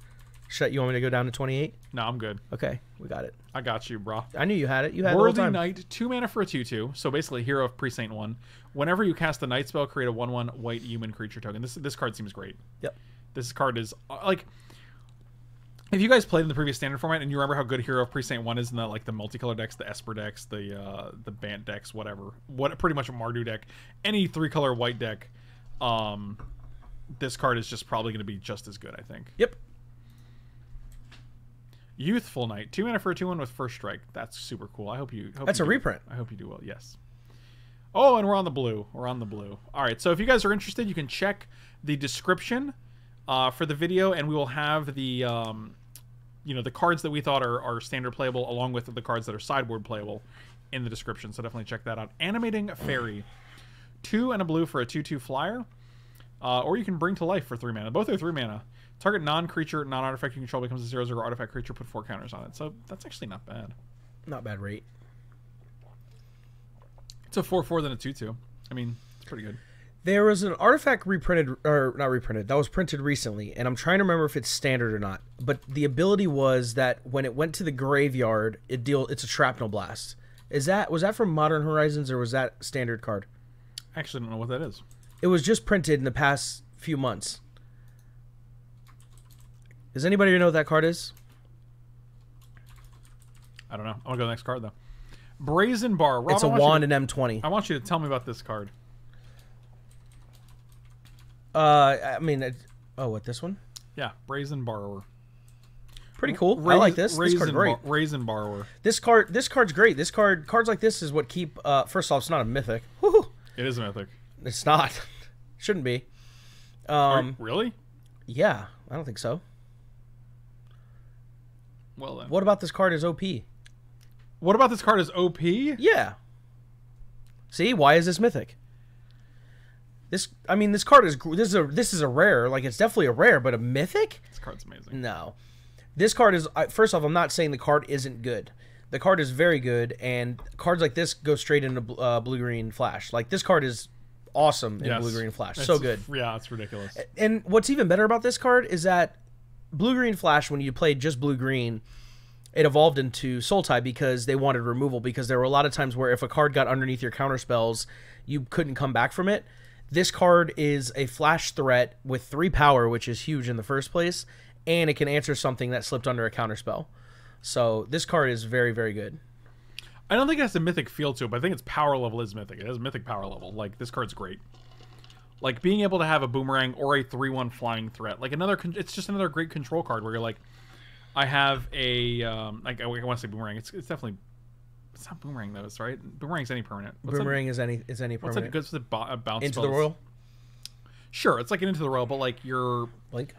Shut. You want me to go down to twenty-eight? No, I'm good. Okay, we got it. I got you, bro. I knew you had it. You had it. Worthy Knight, two mana for a two two. So basically, Hero of Precinct One. Whenever you cast the Knight spell, create a one one white human creature token. This this card seems great. Yep. This card is like. If you guys played in the previous standard format and you remember how good Hero of Precinct One is in that, like the multicolor decks, the Esper decks, the uh, the Bant decks, whatever, what pretty much a Mardu deck, any three color white deck, um, this card is just probably going to be just as good, I think. Yep. Youthful Knight, two mana for a two one with first strike. That's super cool. I hope you. Hope That's you a do, reprint. I hope you do well. Yes. Oh, and we're on the blue. We're on the blue. All right. So if you guys are interested, you can check the description. Uh, for the video, and we will have the, um, you know, the cards that we thought are, are standard playable, along with the cards that are sideboard playable, in the description. So definitely check that out. Animating Fairy, two and a blue for a two two flyer, uh, or you can bring to life for three mana. Both are three mana. Target non-creature, non-artifact you control becomes a zero zero artifact creature. Put four counters on it. So that's actually not bad. Not bad rate. It's a four four than a two two. I mean, it's pretty good. There was an artifact reprinted, or not reprinted, that was printed recently, and I'm trying to remember if it's standard or not. But the ability was that when it went to the graveyard, it deal it's a shrapnel blast. Is that was that from Modern Horizons or was that standard card? I actually don't know what that is. It was just printed in the past few months. Does anybody know what that card is? I don't know. I'm gonna go to the next card though. Brazen Borrower. Rob, it's a wand and M twenty. I want you to tell me about this card. Uh, I mean, it, oh, what, this one? Yeah, Brazen Borrower. Pretty cool. Raisin, I like this. Raisin, this card great. Brazen Borrower. This card, this card's great. This card, cards like this is what keep. Uh, first off, it's not a mythic. Woo-hoo. It is a mythic. It's not. Shouldn't be. Um, Are, really? Yeah, I don't think so. Well, then. What about this card is O P? What about this card is O P? Yeah. See, why is this mythic? This, I mean, this card is this is a this is a rare. Like, it's definitely a rare, but a mythic. This card's amazing. No, this card is. First off, I'm not saying the card isn't good. The card is very good, and cards like this go straight into uh, blue green flash. Like, this card is awesome in yes. blue green flash. It's, so good. Yeah, it's ridiculous. And what's even better about this card is that blue green flash, when you played just blue green, it evolved into Soul Tie because they wanted removal. Because there were a lot of times where if a card got underneath your counter spells, you couldn't come back from it. This card is a flash threat with three power, which is huge in the first place, and it can answer something that slipped under a counterspell. So this card is very, very good. I don't think it has a mythic feel to it, but I think its power level is mythic. It has a mythic power level. Like, this card's great. Like, being able to have a boomerang or a three one flying threat. Like, another, con it's just another great control card where you're like, I have a, um, like, I want to say boomerang. It's, it's definitely. It's not boomerang though, it's right. Boomerang's any permanent. What's boomerang that, is any is any permanent. What's that good for the bounce? Into spells? The royal. Sure, it's like an into the royal, but like you're like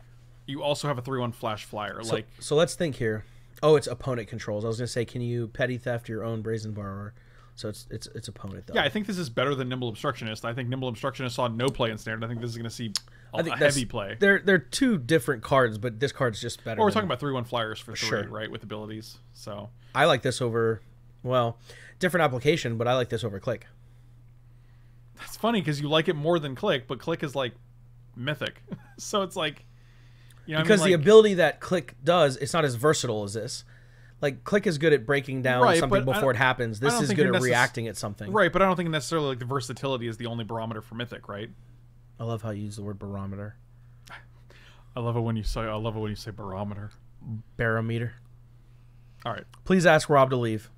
you also have a three one flash flyer. So, like so, let's think here. Oh, it's opponent controls. I was gonna say, can you petty theft your own Brazen Borrower? So it's it's it's opponent though. Yeah, I think this is better than Nimble Obstructionist. I think Nimble Obstructionist saw no play in standard. I think this is gonna see a, I think a heavy play. They're they're two different cards, but this card's just better. Well, we're talking about three one flyers for three, sure. Right? With abilities. So I like this over. Well, different application, but I like this over Click. That's funny because you like it more than Click, but Click is like mythic. So it's like, you know, because I mean, the like, ability that Click does, it's not as versatile as this. Like, Click is good at breaking down right, something before it happens. This is good at reacting at something. Right, but I don't think necessarily like the versatility is the only barometer for mythic, right? I love how you use the word barometer. I love it when you say I love it when you say barometer. Barometer. All right. Please ask Rob to leave.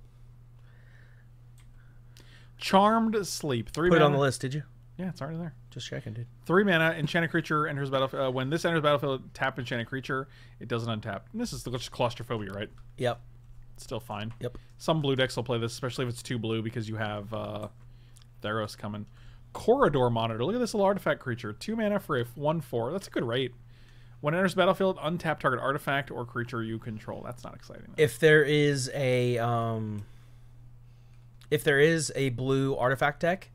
Charmed Sleep. Three Put mana. It on the list, did you? Yeah, it's already there. Just checking, dude. Three mana, enchanted creature enters battlefield. Uh, when this enters battlefield, tap enchanted creature. It doesn't untap. And this is just claustrophobia, right? Yep. It's still fine. Yep. Some blue decks will play this, especially if it's two blue, because you have uh, Theros coming. Corridor Monitor. Look at this little artifact creature. Two mana for a one four. That's a good rate. When it enters battlefield, untap target artifact or creature you control. That's not exciting. Though. If there is a... Um... If there is a blue artifact deck,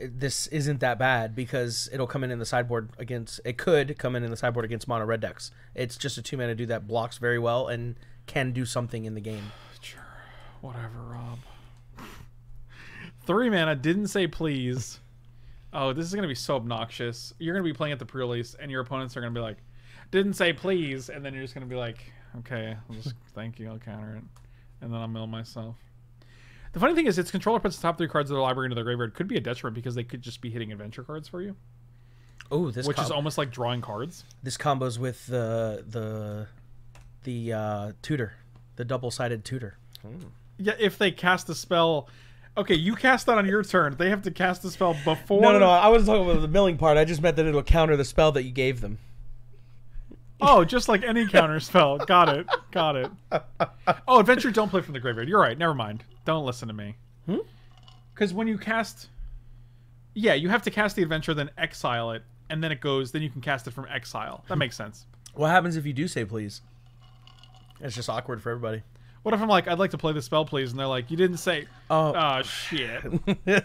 this isn't that bad because it'll come in in the sideboard against... It could come in in the sideboard against mono red decks. It's just a two-mana dude that blocks very well and can do something in the game. Sure. Whatever, Rob. Three mana, didn't say please. Oh, this is going to be so obnoxious. You're going to be playing at the pre-release, and your opponents are going to be like, didn't say please, and then you're just going to be like, okay, I'll just thank you, I'll counter it. And then I'll mill myself. The funny thing is, its controller puts the top three cards of their library into their graveyard. Could be a detriment because they could just be hitting adventure cards for you. Oh, this Which is almost like drawing cards. This combos with uh, the the uh, tutor, the double-sided tutor. Hmm. Yeah, if they cast a spell... Okay, you cast that on your turn. They have to cast the spell before... No, no, no. I wasn't talking about the milling part. I just meant that it'll counter the spell that you gave them. Oh, just like any counter spell. Got it. Got it. Oh, Adventure don't play from the graveyard. You're right. Never mind. Don't listen to me. Because hmm? when you cast... Yeah, you have to cast the Adventure, then exile it, and then it goes... Then you can cast it from exile. That makes sense. What happens if you do say please? It's just awkward for everybody. What if I'm like, I'd like to play the spell, please, and they're like, you didn't say, oh, oh shit. I'm,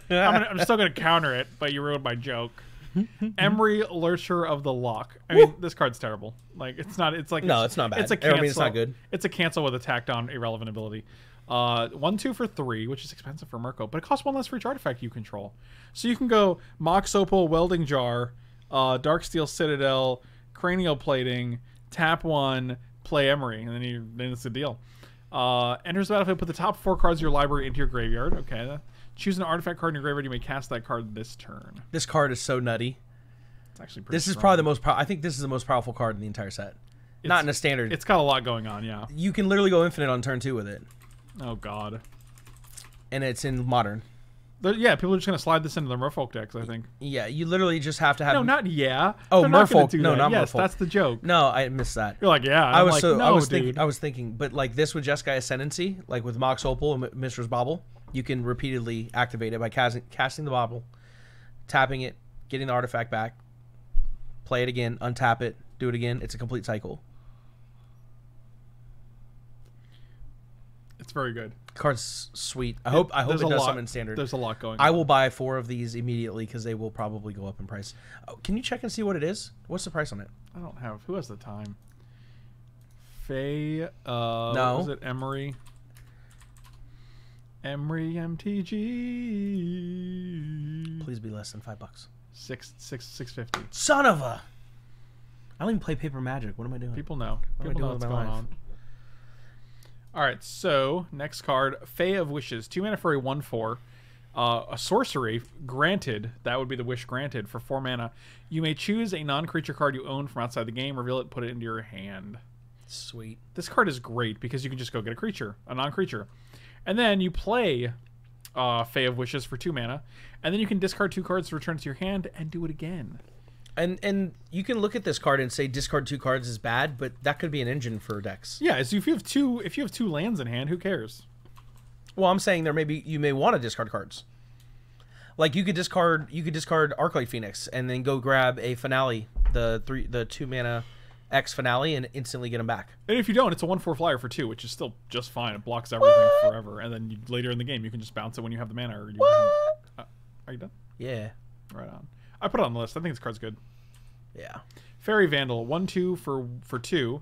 gonna, I'm still going to counter it, but you ruined my joke. Emry, Lurker of the Loch. I mean, Woo! this card's terrible. Like, it's not, it's like, no, it's, it's not bad. It's a cancel. I mean, it's not good. It's a cancel with a tacked on irrelevant ability. Uh, one, two for three, which is expensive for Mirko, but it costs one less for each artifact you control. So you can go Mox Opal, Welding Jar, uh, Darksteel Citadel, Cranial Plating, tap one, play Emry, and then, you, then it's a deal. Uh, enters the battlefield, put the top four cards of your library into your graveyard. Okay. Choose an artifact card in your graveyard. You may cast that card this turn. This card is so nutty. It's actually pretty This strong. is probably the most powerful. I think this is the most powerful card in the entire set. It's, Not in a standard. It's got a lot going on, yeah. You can literally go infinite on turn two with it. Oh, God. And it's in modern. But yeah, people are just going to slide this into the Merfolk decks, I think. Yeah, you literally just have to have... No, not yeah. Oh, They're Merfolk. Not no, that. not yes, Merfolk. Yes, that's the joke. No, I missed that. You're like, yeah. I was, like, so, no, I, was thinking, I was thinking, but like this with Jeskai Ascendancy, like with Mox Opal and Mistress Bobble, you can repeatedly activate it by casting, casting the Bobble, tapping it, getting the artifact back, play it again, untap it, do it again. It's a complete cycle. It's very good. Card's sweet. I hope I hope it does something in standard. There's a lot going on. I will buy four of these immediately because they will probably go up in price. Oh, can you check and see what it is? What's the price on it? I don't have. Who has the time? Faye. Uh, no. What was it? Emry. Emry M T G. Please be less than five bucks. Six six six fifty. Son of a. I don't even play Paper Magic. What am I doing? People know. What People am I doing know what's going life? on. Alright, so next card, Fae of Wishes. Two mana for a one four. Uh, a sorcery granted, that would be the wish granted for four mana. You may choose a non-creature card you own from outside the game, reveal it, put it into your hand. Sweet. This card is great because you can just go get a creature, a non-creature. And then you play uh Fae of Wishes for two mana, and then you can discard two cards to return it to your hand and do it again. And and you can look at this card and say discard two cards is bad, but that could be an engine for decks. Yeah, so if you have two if you have two lands in hand, who cares? Well, I'm saying there may be you may want to discard cards. Like you could discard you could discard Arclight Phoenix and then go grab a Finale, the three the two mana X Finale, and instantly get them back. And if you don't, it's a one four flyer for two, which is still just fine. It blocks everything what? forever, and then you, later in the game you can just bounce it when you have the mana. Or you can, uh, are you done? Yeah. Right on. I put it on the list. I think this card's good. Yeah. Fairy Vandal, one two for for two,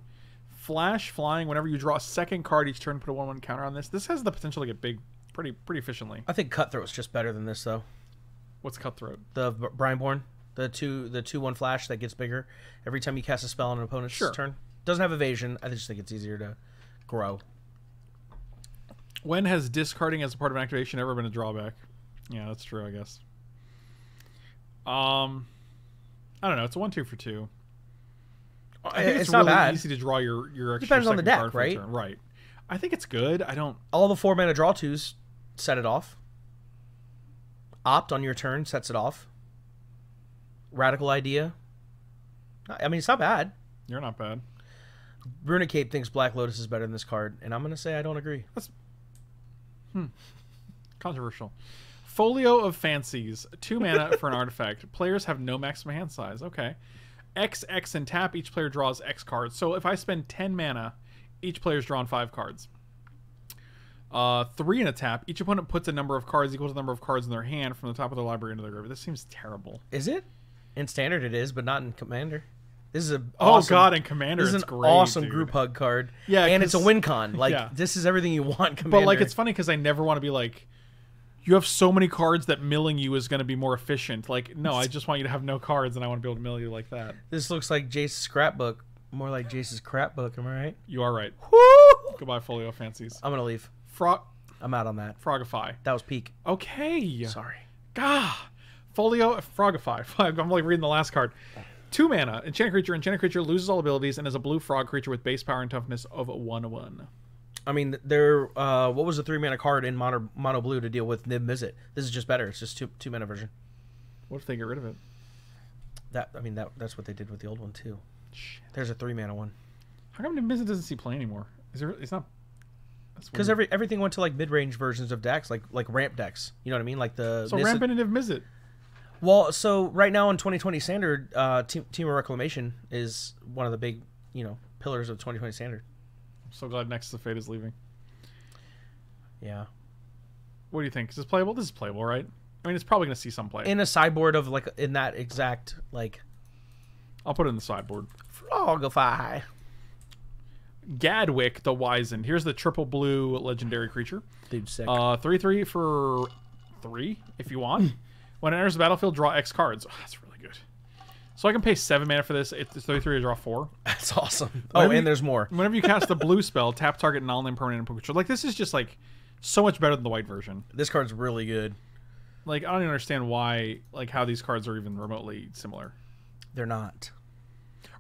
flash flying. Whenever you draw a second card each turn, put a one one counter on this. This has the potential to get big, pretty pretty efficiently. I think Cutthroat's just better than this though. What's Cutthroat? The Brineborn, the two the two one flash that gets bigger every time you cast a spell on an opponent's sure. turn. Doesn't have evasion. I just think it's easier to grow. When has discarding as a part of an activation ever been a drawback? Yeah, that's true. I guess. Um. I don't know. It's a one two for two. I think it's, it's really not bad. easy to draw your your extra Depends on the deck, right? Turn. Right. I think it's good. I don't. All the four mana draw twos set it off. Opt on your turn sets it off. Radical Idea. I mean, it's not bad. You're not bad. Runicape thinks Black Lotus is better than this card, and I'm gonna say I don't agree. That's hmm. controversial. Folio of Fancies, two mana for an artifact. Players have no maximum hand size. Okay. X, X, and tap. Each player draws X cards. So if I spend ten mana, each player's drawn five cards. Uh, three and a tap. Each opponent puts a number of cards equal to the number of cards in their hand from the top of their library into their graveyard. This seems terrible. Is it? In standard it is, but not in Commander. This is a awesome, oh god, and Commander, this is an it's great, awesome dude. group hug card. Yeah, and it's a win con. Like yeah. this is everything you want, Commander. But like it's funny because I never want to be like, you have so many cards that milling you is going to be more efficient. Like, no, I just want you to have no cards, and I want to be able to mill you like that. This looks like Jace's scrapbook. More like Jace's crapbook, am I right? You are right. Woo! Goodbye, Folio Fancies. I'm going to leave. Frog. I'm out on that. Frogify. That was peak. Okay. Sorry. Gah. Folio Frogify. I'm like reading the last card. Two mana. Enchanted creature. Enchanted creature loses all abilities and is a blue frog creature with base power and toughness of one one. I mean, there. Uh, what was the three mana card in mono, mono blue to deal with Niv-Mizzet? This is just better. It's just two two mana version. What if they get rid of it? That I mean, that that's what they did with the old one too. Shit. There's a three mana one. How come Niv-Mizzet doesn't see play anymore? Is there? It's not. Because every everything went to like mid range versions of decks, like like ramp decks. You know what I mean? Like the so rampant and Niv-Mizzet. Well, so right now in twenty twenty standard, uh, team team of reclamation is one of the big you know pillars of twenty twenty standard. I'm so glad Nexus of Fate is leaving. Yeah. What do you think? Is this playable? This is playable, right? I mean, it's probably going to see some play. In a sideboard of, like, in that exact, like... I'll put it in the sideboard. Frogify. Gadwick the Wizened. Here's the triple blue legendary creature. Dude, sick. Uh, three three for three, if you want. When it enters the battlefield, draw X cards. Oh, that's really good. So I can pay seven mana for this. It's thirty-three to draw four. That's awesome. Whenever oh, and you, there's more. Whenever you cast the blue spell, tap target and all name permanent and like this is just like so much better than the white version. This card's really good. Like I don't even understand why, like how these cards are even remotely similar. They're not.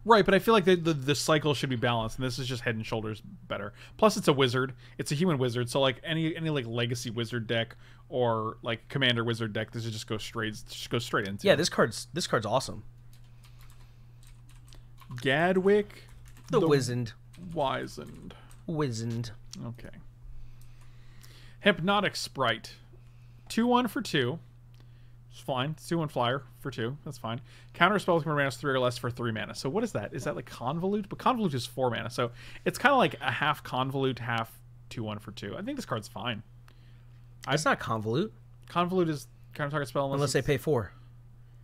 Right, but I feel like the the, the cycle should be balanced, and this is just head and shoulders better. Plus, it's a wizard. It's a human wizard, so like any any like legacy wizard deck or like commander wizard deck, this is just go straight just go straight into. Yeah, this card's this card's awesome. Gadwick the, the Wizened. Wizened. Wizened. Okay. Hypnotic Sprite. two one for two. It's fine. It's two one flyer for two. That's fine. Counter spells can be mana three or less for three mana. So what is that? Is that like Convolute? But Convolute is four mana. So it's kind of like a half Convolute, half two one for two. I think this card's fine. It's I, not Convolute. Convolute is counter target spell. Unless, unless they pay four.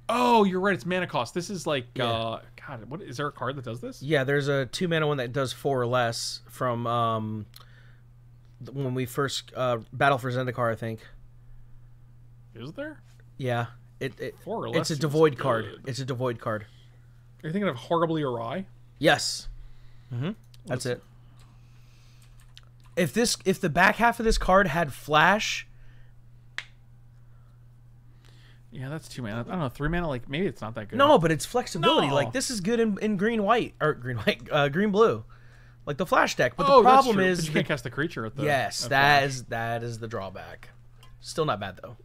Oh, you're right. It's mana cost. This is like, yeah. uh, God, what is there a card that does this? Yeah, there's a two mana one that does four or less from um, when we first uh, battle for Zendikar, I think. Is there? Yeah, it, it four or less. It's a devoid card. Good. It's a devoid card. Are you thinking of Horribly Awry? Yes. Mm-hmm. That's Let's... it. If this, if the back half of this card had flash. Yeah, that's two mana. I don't know, three mana. Like maybe it's not that good. No, but it's flexibility. No. Like this is good in, in green white or green white, uh, green blue, like the flash deck. But oh, the problem is but you can't cast the creature at the. Yes, at that flash. is that is the drawback. Still not bad though.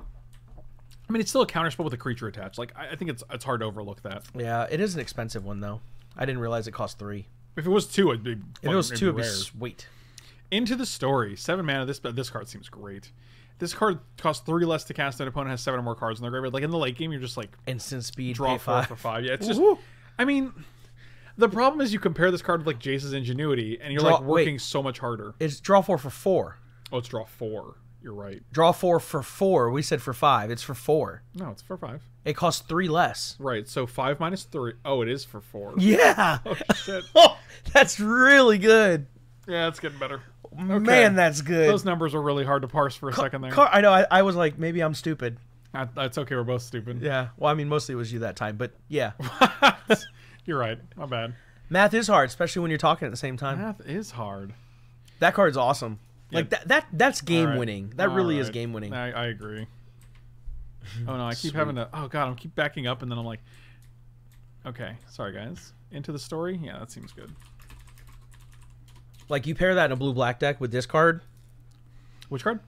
I mean, it's still a counterspell with a creature attached. Like I, I think it's it's hard to overlook that. Yeah, it is an expensive one though. I didn't realize it cost three. If it was two, it'd be. If it was two, it'd be sweet. Into the Story, seven mana. This this card seems great. This card costs three less to cast, and an opponent has seven or more cards in their graveyard. Like in the late game, you're just like instant speed, draw four five. for five. Yeah, it's Woo-hoo. just. I mean, the problem is you compare this card with like Jace's Ingenuity, and you're draw, like working wait. so much harder. It's draw four for four. Oh, it's draw four. You're right. Draw four for four. We said for five. It's for four. No, it's for five. It costs three less. Right. So five minus three. Oh, it is for four. Yeah. Oh shit. Oh, that's really good. Yeah, it's getting better. Okay. Man, that's good. Those numbers were really hard to parse for a Car second there. Car I know. I, I was like, maybe I'm stupid. I, that's okay. We're both stupid. Yeah. Well, I mean, mostly it was you that time, but yeah. You're right. My bad. Math is hard, especially when you're talking at the same time. Math is hard. That card's awesome. Yeah. Like that. that that's game right. winning. That All really right. is game winning. I, I agree. Oh no, I keep Sweet. having to. Oh god, I'm keep backing up, and then I'm like, okay, sorry guys. Into the Story. Yeah, that seems good. Like, you pair that in a blue-black deck with this card. Which card?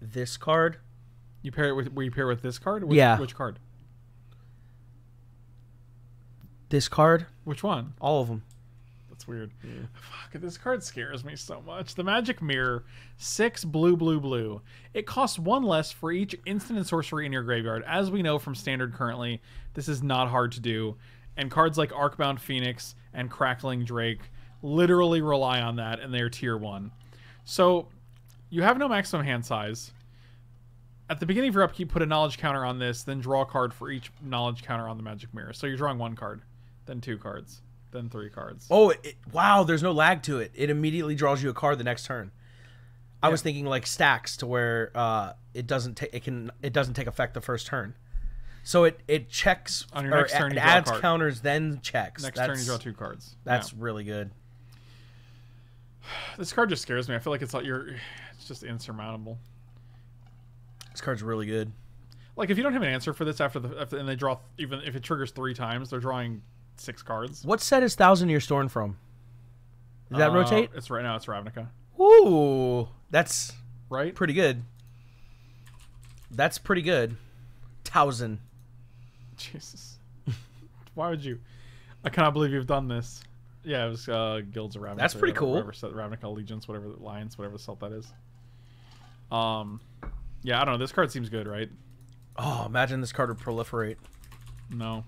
This card. You pair it with, will you pair it with this card? Which, yeah. Which card? This card. Which one? All of them. That's weird. Yeah. Fuck, this card scares me so much. The Magic Mirror, six blue, blue, blue. It costs one less for each instant and sorcery in your graveyard. As we know from standard currently, this is not hard to do. And cards like Arcbound Phoenix and Crackling Drake literally rely on that, and they're tier one. So you have no maximum hand size. At the beginning of your upkeep, put a knowledge counter on this, then draw a card for each knowledge counter on the Magic Mirror. So you're drawing one card. then two cards, then three cards. Oh, it, wow, there's no lag to it. It immediately draws you a card the next turn. I yeah. was thinking like stacks to where uh, it doesn't take it can it doesn't take effect the first turn. So it it checks on your next turn. It adds counters, then checks. Next that's, turn you draw two cards. That's yeah. really good. This card just scares me. I feel like it's like you're it's just insurmountable. This card's really good. Like if you don't have an answer for this after the after, and they draw even if it triggers three times, they're drawing six cards. What set is Thousand Year Storm from? Does that uh, rotate? It's right now. It's Ravnica. Ooh, that's right. Pretty good. That's pretty good. Thousand. Jesus, why would you? I cannot believe you've done this. Yeah, it was uh, Guilds of Ravnica. That's pretty whatever, cool. Whatever set, Ravnica Allegiance, whatever Alliance, whatever the set that is. Um, yeah, I don't know. This card seems good, right? Oh, imagine this card would proliferate. No.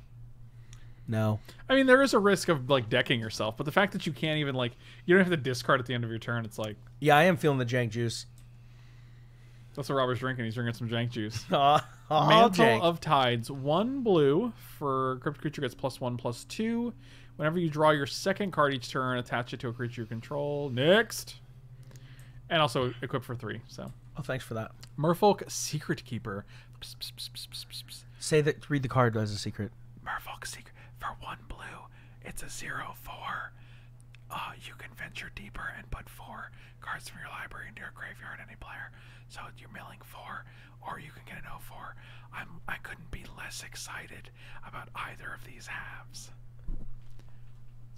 No. I mean, there is a risk of like decking yourself, but the fact that you can't even like you don't have to discard at the end of your turn, it's like. Yeah, I am feeling the jank juice. That's what Robert's drinking. He's drinking some jank juice. Uh, Mantle jank. of Tides, one blue for crypt creature gets plus one plus two. Whenever you draw your second card each turn, attach it to a creature you control. Next, and also equip for three. So. Oh, thanks for that. Merfolk Secret Keeper. Psst, psst, psst, psst, psst, psst. Say that. Read the card as a secret. Merfolk Secret. For one blue, it's a zero four. Uh, you can venture deeper and put four cards from your library into your graveyard, any player. So you're milling four, or you can get an oh four. I'm I couldn't be less excited about either of these halves.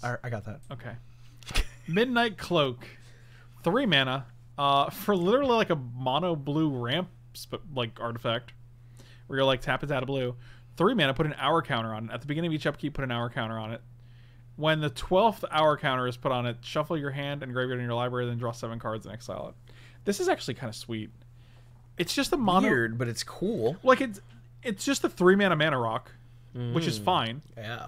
I, I got that. Okay. Midnight Cloak, three mana, uh, for literally like a mono blue ramp like artifact, where you're like tap it out of blue. Three mana, put an hour counter on it. At the beginning of each upkeep, put an hour counter on it. When the twelfth hour counter is put on it, shuffle your hand and graveyard in your library, then draw seven cards and exile it. This is actually kind of sweet. It's just a mono... Weird, but it's cool. Like, it's it's just a three mana mana rock, mm. which is fine. Yeah.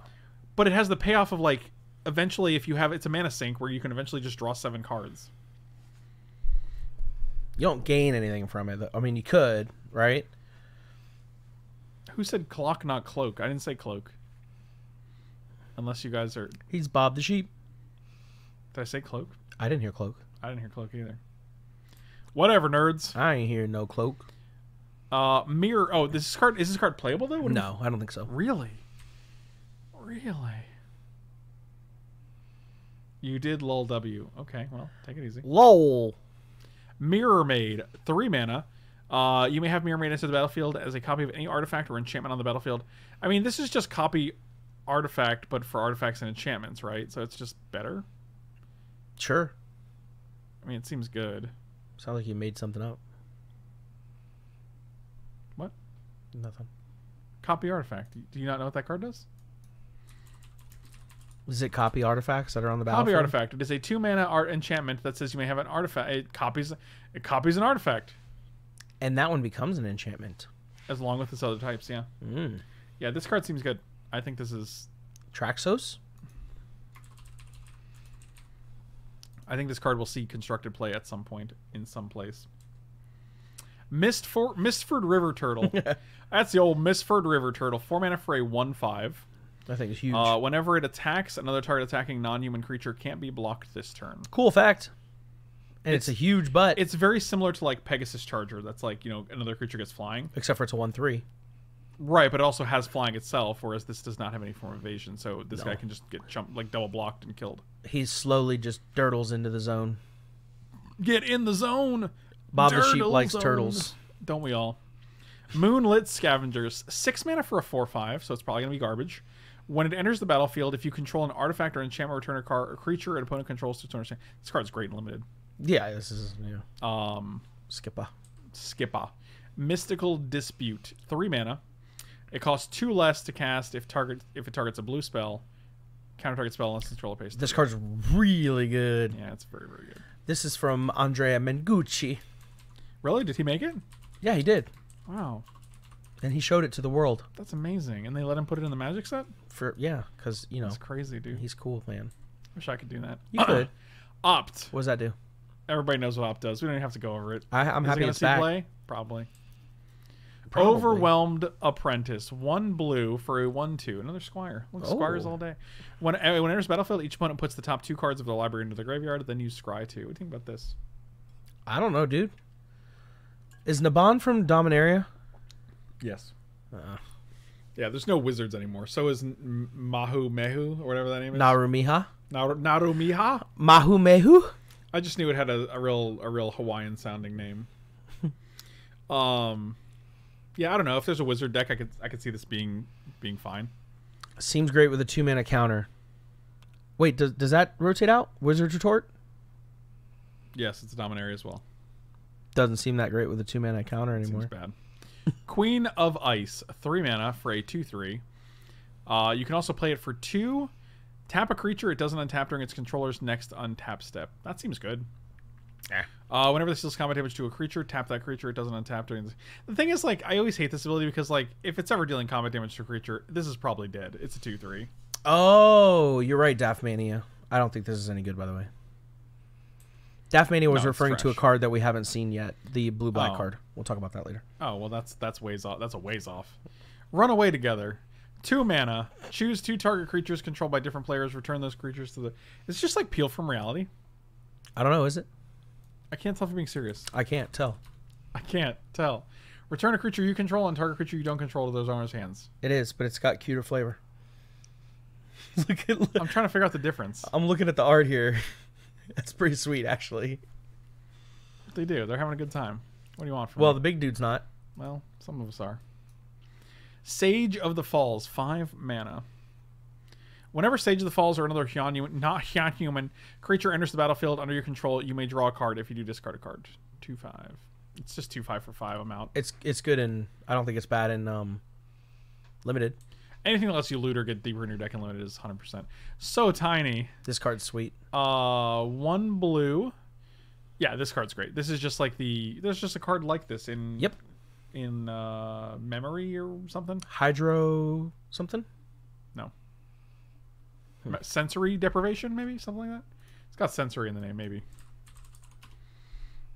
But it has the payoff of, like, eventually if you have... It's a mana sink where you can eventually just draw seven cards. You don't gain anything from it. I mean, you could, right? Who said clock, not cloak? I didn't say cloak. Unless you guys are... He's Bob the Sheep. Did I say cloak? I didn't hear cloak. I didn't hear cloak either. Whatever, nerds. I ain't hear no cloak. Uh, mirror... Oh, this card, is this card playable, though? What no, I don't think so. Really? Really? You did lol W. Okay, well, take it easy. Lol. Mirror Maid. Three mana. Uh, you may have Mirror Maid into the battlefield as a copy of any artifact or enchantment on the battlefield. I mean, this is just copy artifact, but for artifacts and enchantments, right? So it's just better? Sure. I mean, it seems good. Sounds like you made something up. What? Nothing. Copy artifact. Do you not know what that card does? Is it copy artifacts that are on the battlefield? Copy artifact. It is a two mana art enchantment that says you may have an artifact. It copies, it copies an artifact. And that one becomes an enchantment. As long with its other types, yeah. Mm. Yeah, this card seems good. I think this is... Traxos? I think this card will see constructed play at some point in some place. Mistfor Mistford River Turtle. That's the old Mistford River Turtle. Four mana for a one five. I think it's huge. Uh, whenever it attacks, another target attacking non-human creature can't be blocked this turn. Cool fact. And it's, it's a huge butt. It's very similar to like Pegasus Charger. That's like, you know, another creature gets flying. Except for it's a one three. Right, but it also has flying itself, whereas this does not have any form of evasion. So this no. guy can just get jumped, like double blocked and killed. He slowly just dirtles into the zone. Get in the zone! Bob Dirtle the Sheep likes zone. turtles. Don't we all? Moonlit Scavengers. Six mana for a four five, so it's probably going to be garbage. When it enters the battlefield, if you control an artifact or enchantment, return a card or creature, an opponent controls to understand. This card's great and limited. Yeah, this is new. Yeah. Um, Skipper. Skipper. Mystical Dispute. Three mana. It costs two less to cast if target if it targets a blue spell. Counter target spell unless it's roll a paste. This card's really good. Yeah, it's very, very good. This is from Andrea Mengucci. Really? Did he make it? Yeah, he did. Wow. And he showed it to the world. That's amazing. And they let him put it in the Magic set? For yeah, because, you know. That's crazy, dude. He's cool, man. Wish I could do that. You could. Opt. What does that do? Everybody knows what Opt does. We don't even have to go over it. I, I'm is happy it it's see back. Play? Probably. Probably. Overwhelmed Apprentice. One blue for a one two. Another Squire. Look, oh. Squires all day. When, when it enters battlefield, each opponent puts the top two cards of the library into the graveyard, then use Scry two. What do you think about this? I don't know, dude. Is Nabhan from Dominaria? Yes. Uh, yeah, there's no wizards anymore. So is Mahu Mehu, or whatever that name is. Narumiha? Nar Narumiha? Mahu Mehu? I just knew it had a, a real a real Hawaiian sounding name. um, yeah, I don't know. If there's a wizard deck, I could I could see this being being fine. Seems great with a two mana counter. Wait, does does that rotate out? Wizard's Retort? Yes, it's a Dominaria as well. Doesn't seem that great with a two mana counter anymore. Seems bad. Queen of Ice, three mana for a two three. Uh, you can also play it for two. Tap a creature; it doesn't untap during its controller's next untap step. That seems good. Yeah. Uh, whenever this deals combat damage to a creature, tap that creature; it doesn't untap during. This. The thing is, like, I always hate this ability because, like, if it's ever dealing combat damage to a creature, this is probably dead. It's a two three. Oh, you're right, Daphmania. I don't think this is any good, by the way. Daphmania was no, referring to a card that we haven't seen yet, the blue black oh. card. We'll talk about that later. Oh well, that's that's ways off. That's a ways off. Run away together. Two mana. Choose two target creatures controlled by different players. Return those creatures to the. It's just like Peel from Reality. I don't know. Is it? I can't tell if I'm being serious. I can't tell. I can't tell. Return a creature you control and target creature you don't control to those owner's hands. It is, but it's got cuter flavor. look at, look. I'm trying to figure out the difference. I'm looking at the art here. That's pretty sweet, actually. They do. They're having a good time. What do you want from Well, me? The big dude's not. Well, some of us are. Sage of the Falls, five mana. Whenever Sage of the Falls or another non-human, not human creature enters the battlefield under your control, you may draw a card. If you do, discard a card. Two five. It's just two five for five. I'm out. It's it's good, and I don't think it's bad in um, limited. Anything that lets you loot or get deeper in your deck and limited is one hundred percent. So tiny. This card's sweet. Uh, one blue. Yeah, this card's great. This is just like the... There's just a card like this in... Yep. In uh, Memory or something. Hydro something? No. Hmm. Sensory Deprivation, maybe? Something like that? It's got sensory in the name, maybe.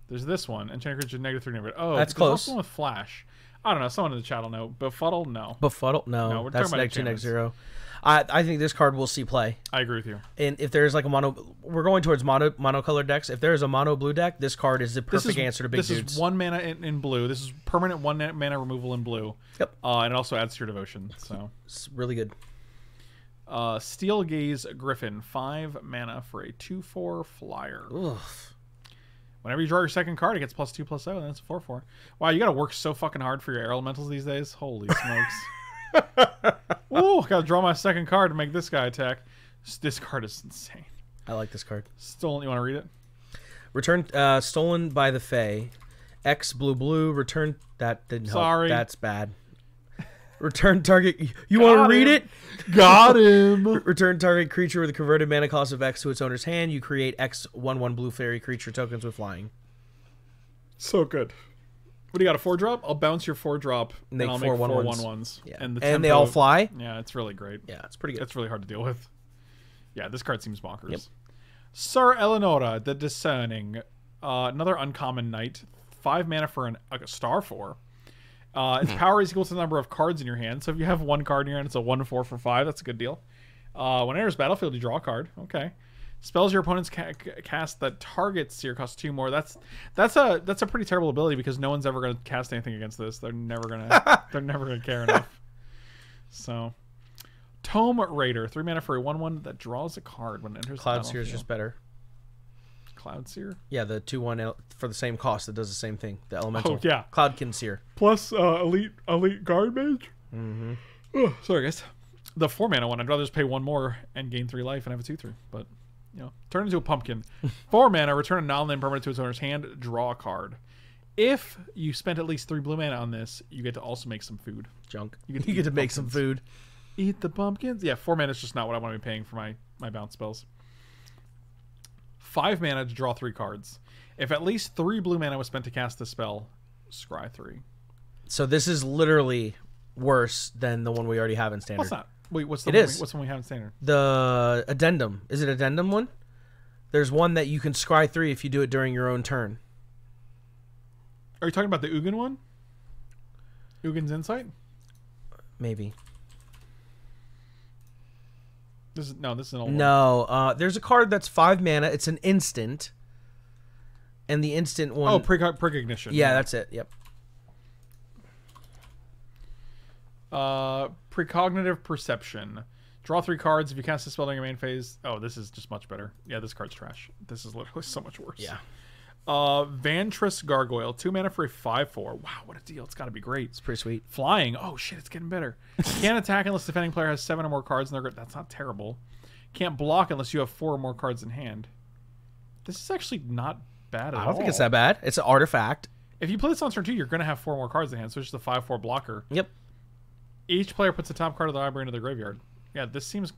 There's this one. Enchanted creature, negative three. Negative. Oh, that's close. There's also one with Flash. I don't know. Someone in the chat will know. Befuddle? No. Befuddle? No. No, we're that's talking about two, next zero. I I think this card will see play. I agree with you. And if there's like a mono, we're going towards mono monocolored decks. If there is a mono blue deck, this card is the perfect is, answer to big this dudes. This is one mana in, in blue. This is permanent one mana removal in blue. Yep. Uh, and it also adds to your devotion. So it's really good. Uh, Steel Gaze Griffin, five mana for a two four flyer. Ugh. Whenever you draw your second card, it gets plus two, plus seven. That's a four, four. Wow, you got to work so fucking hard for your air elementals these days. Holy smokes. Ooh, got to draw my second card to make this guy attack. This card is insane. I like this card. Stolen. You want to read it? Return uh, Stolen by the Fae. X blue blue. Return. That didn't help. Sorry. That's bad. Return target. You want to read it? Got him. Return target creature with a converted mana cost of X to its owner's hand. You create X one one blue fairy creature tokens with flying. So good. What do you got? A four drop? I'll bounce your four drop and, make and I'll four make four one ones. One ones. Yeah. And, the and they all fly. Yeah, it's really great. Yeah, it's pretty good. It's really hard to deal with. Yeah, this card seems bonkers. Yep. Sir Eleonora, the Discerning, uh, another uncommon knight, five mana for an, a star four. Uh, its power is equal to the number of cards in your hand. So if you have one card in your hand, it's a one four for five. That's a good deal. Uh, when it enters battlefield, you draw a card. Okay. Spells your opponents ca cast that targets your cost two more. That's that's a that's a pretty terrible ability because no one's ever going to cast anything against this. They're never gonna they're never gonna care enough. So, Tome Raider, three mana for a one one that draws a card when it enters. Cloud Seer is just better. Cloud Seer? Yeah, the two one for the same cost that does the same thing. The elemental. Oh, yeah. Cloudkin Seer. Plus uh, elite elite guard mage. Mm-hmm. Oh, sorry, guys. The four mana one, I'd rather just pay one more and gain three life and have a two three. But, you know, turn into a pumpkin. Four mana, return a non-land permanent to its owner's hand, draw a card. If you spent at least three blue mana on this, you get to also make some food. Junk. You get to, you get to make some food. Eat the pumpkins? Yeah, four mana is just not what I want to be paying for my, my bounce spells. Five mana to draw three cards. If at least three blue mana was spent to cast this spell, scry three. So this is literally worse than the one we already have in standard. What's that? Wait, what's the it one is. We, what's the one we have in standard? The addendum. Is it addendum one? There's one that you can scry three if you do it during your own turn. Are you talking about the Ugin one? Uggin's Insight? Maybe. This is, no, this is an old no, one. No, uh, there's a card that's five mana. It's an instant. And the instant one... Oh, Precognition. Yeah, that's it. Yep. Uh, Precognitive Perception. Draw three cards. If you cast a spell during your main phase... Oh, this is just much better. Yeah, this card's trash. This is literally so much worse. Yeah. Uh, Vantress Gargoyle. Two mana for a five four. Wow, what a deal. It's got to be great. It's pretty sweet. Flying. Oh, shit, it's getting better. Can't attack unless the defending player has seven or more cards in their... That's not terrible. Can't block unless you have four or more cards in hand. This is actually not bad at all. I don't all. think it's that bad. It's an artifact. If you play this on turn two, you're going to have four more cards in hand, so it's just a five four blocker. Yep. Each player puts the top card of the library into their graveyard. Yeah, this seems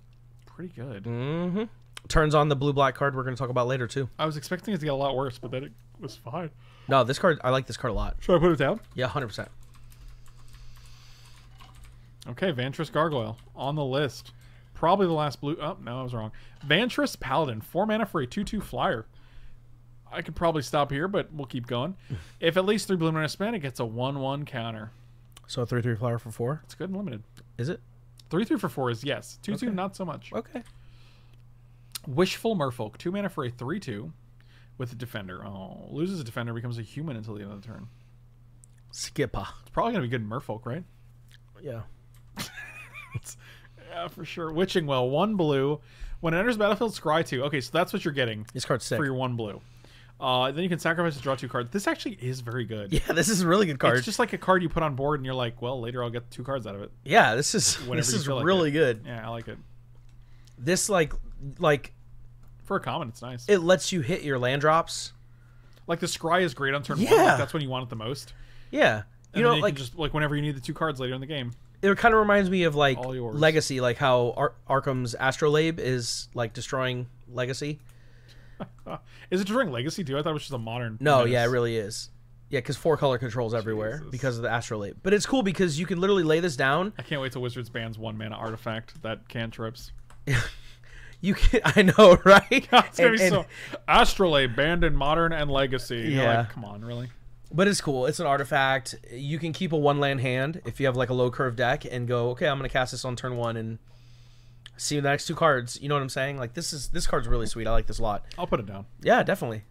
pretty good. Mm-hmm. Turns on the blue-black card we're going to talk about later, too. I was expecting it to get a lot worse, but then it was fine. No, this card, I like this card a lot. Should I put it down? Yeah, one hundred percent. Okay, Vantress Gargoyle on the list. Probably the last blue... Oh, no, I was wrong. Vantress Paladin, four mana for a two two flyer. I could probably stop here, but we'll keep going. If at least three blue mana span, it gets a one one counter. So a three three flyer for four? It's good and limited. Is it? three three for four is yes. two two, okay. Not so much. Okay. Wishful Merfolk, two mana for a three two with a defender. Oh, loses a defender, becomes a human until the end of the turn. Skipper. It's probably going to be good in Merfolk, right? Yeah. It's, yeah, for sure. Witching Well, one blue. When it enters battlefield, scry two. Okay, so that's what you're getting. This card's sick. For your one blue. Uh, then you can sacrifice to draw two cards. This actually is very good. Yeah, this is a really good card. It's just like a card you put on board and you're like, well, later I'll get two cards out of it. Yeah, this is this is really like good. Yeah, I like it. This, like... Like for a common, it's nice. It lets you hit your land drops. Like the scry is great on turn yeah. one. Like that's when you want it the most. Yeah, you and know, you like just like whenever you need the two cards later in the game. It kind of reminds me of like Legacy, like how Ar Arkham's Astrolabe is like destroying Legacy. Is it destroying Legacy too? I thought it was just a modern. No, menace. Yeah, it really is. Yeah, because four color controls everywhere Jesus. because of the Astrolabe. But it's cool because you can literally lay this down. I can't wait till Wizards bans one mana artifact that cantrips. You can, I know, right? God, it's gonna and, be so. Astrolabe banned in Modern and Legacy. Yeah, you're like, come on, really. But it's cool. It's an artifact. You can keep a one land hand if you have like a low curve deck and go, okay, I'm gonna cast this on turn one and see the next two cards. You know what I'm saying? Like this is this card's really sweet. I like this a lot. I'll put it down. Yeah, definitely.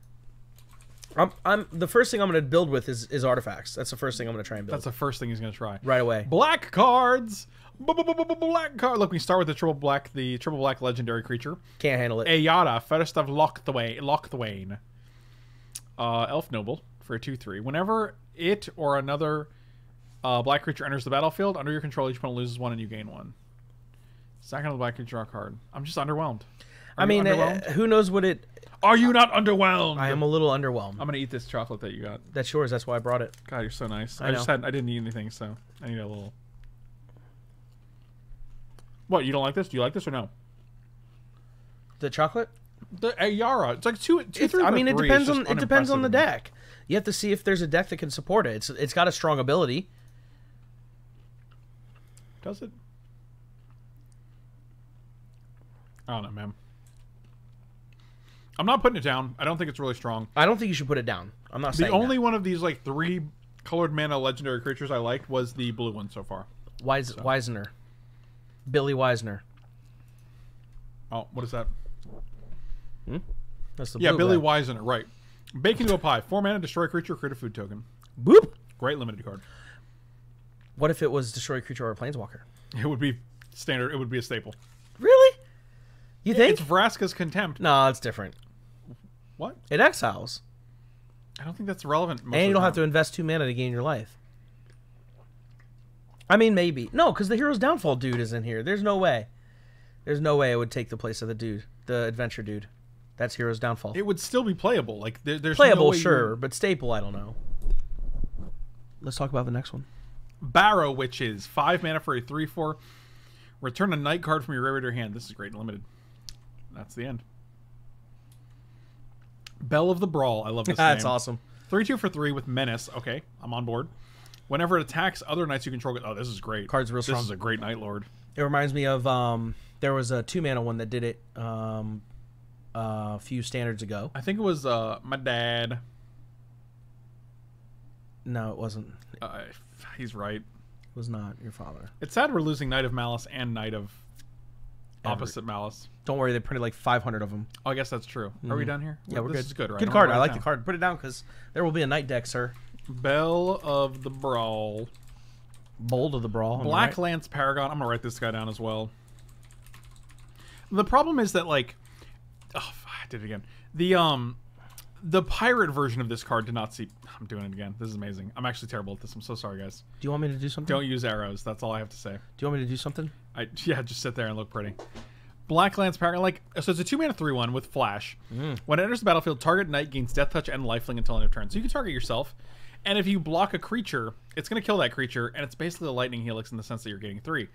I'm, I'm the first thing I'm gonna build with is is artifacts. That's the first thing I'm gonna try and build. That's the first thing he's gonna try right away. Black cards. Black card. Look, we start with the triple black, the triple black legendary creature. Can't handle it. Ayada, First of Lochthwain. Uh, Elf Noble for a two three. Whenever it or another uh, black creature enters the battlefield, under your control, each opponent loses one and you gain one. Second of the black creature, draw a card. I'm just underwhelmed. Are I mean, underwhelmed? Uh, who knows what it... Are you not underwhelmed? I am a little underwhelmed. I'm going to eat this chocolate that you got. That's yours. That's why I brought it. God, you're so nice. I, I just had, I didn't eat anything, so I need a little... What, you don't like this? Do you like this or no? The chocolate? The Ayara. It's like two, two it's, three. I mean, it depends on it depends on the deck. You have to see if there's a deck that can support it. It's it's got a strong ability. Does it? I don't know, man. I'm not putting it down. I don't think it's really strong. I don't think you should put it down. I'm not saying that. The only one of these like three colored mana legendary creatures I liked was the blue one so far. Wise so. Wisner. Billy Wisner. Oh, what is that? Hmm? That's the yeah, Billy guy. Wisner, right. Bake into a pie. Four mana, destroy creature, create a food token. Boop! Great limited card. What if it was destroy creature or a planeswalker? It would be standard. It would be a staple. Really? You think? It's Vraska's Contempt. No, it's different. What? It exiles. I don't think that's relevant. And you don't have to invest two mana to gain your life. I mean, maybe. No, because the Hero's Downfall dude is in here. There's no way. There's no way it would take the place of the dude, the adventure dude. That's Hero's Downfall. It would still be playable. Like there, there's Playable, no way sure, you... but staple, I don't know. Let's talk about the next one. Barrow Witches. Five mana for a three four. Return a night card from your graveyard to your hand. This is great and limited. That's the end. Bell of the Brawl. I love this That's name. Awesome. three two for three with Menace. Okay, I'm on board. Whenever it attacks other knights you control... Oh, this is great. Card's real strong. This is a great Night Lord. It reminds me of... Um, there was a two-mana one that did it um, uh, a few standards ago. I think it was uh, my dad. No, it wasn't. Uh, he's right. was not your father. It's sad we're losing Knight of Malice and Knight of Opposite Emry. Malice. Don't worry, they printed like five hundred of them. Oh, I guess that's true. Mm-hmm. Are we down here? Yeah, well, we're this good. Is good, right? Good card. I like down. the card. Put it down because there will be a night deck, sir. Bell of the Brawl. Bold of the Brawl. Black the right. Lance Paragon. I'm gonna write this guy down as well. The problem is that like, oh, I did it again. The um, the pirate version of this card did not see. I'm doing it again. This is amazing. I'm actually terrible at this. I'm so sorry, guys. Do you want me to do something? Don't use arrows. That's all I have to say. Do you want me to do something? I yeah, just sit there and look pretty. Black Lance Paragon, like so, it's a two-mana three one with flash. Mm. When it enters the battlefield, target knight gains death touch and lifelink until end of turn. So you can target yourself, and if you block a creature, it's going to kill that creature, and it's basically a lightning helix in the sense that you're getting three.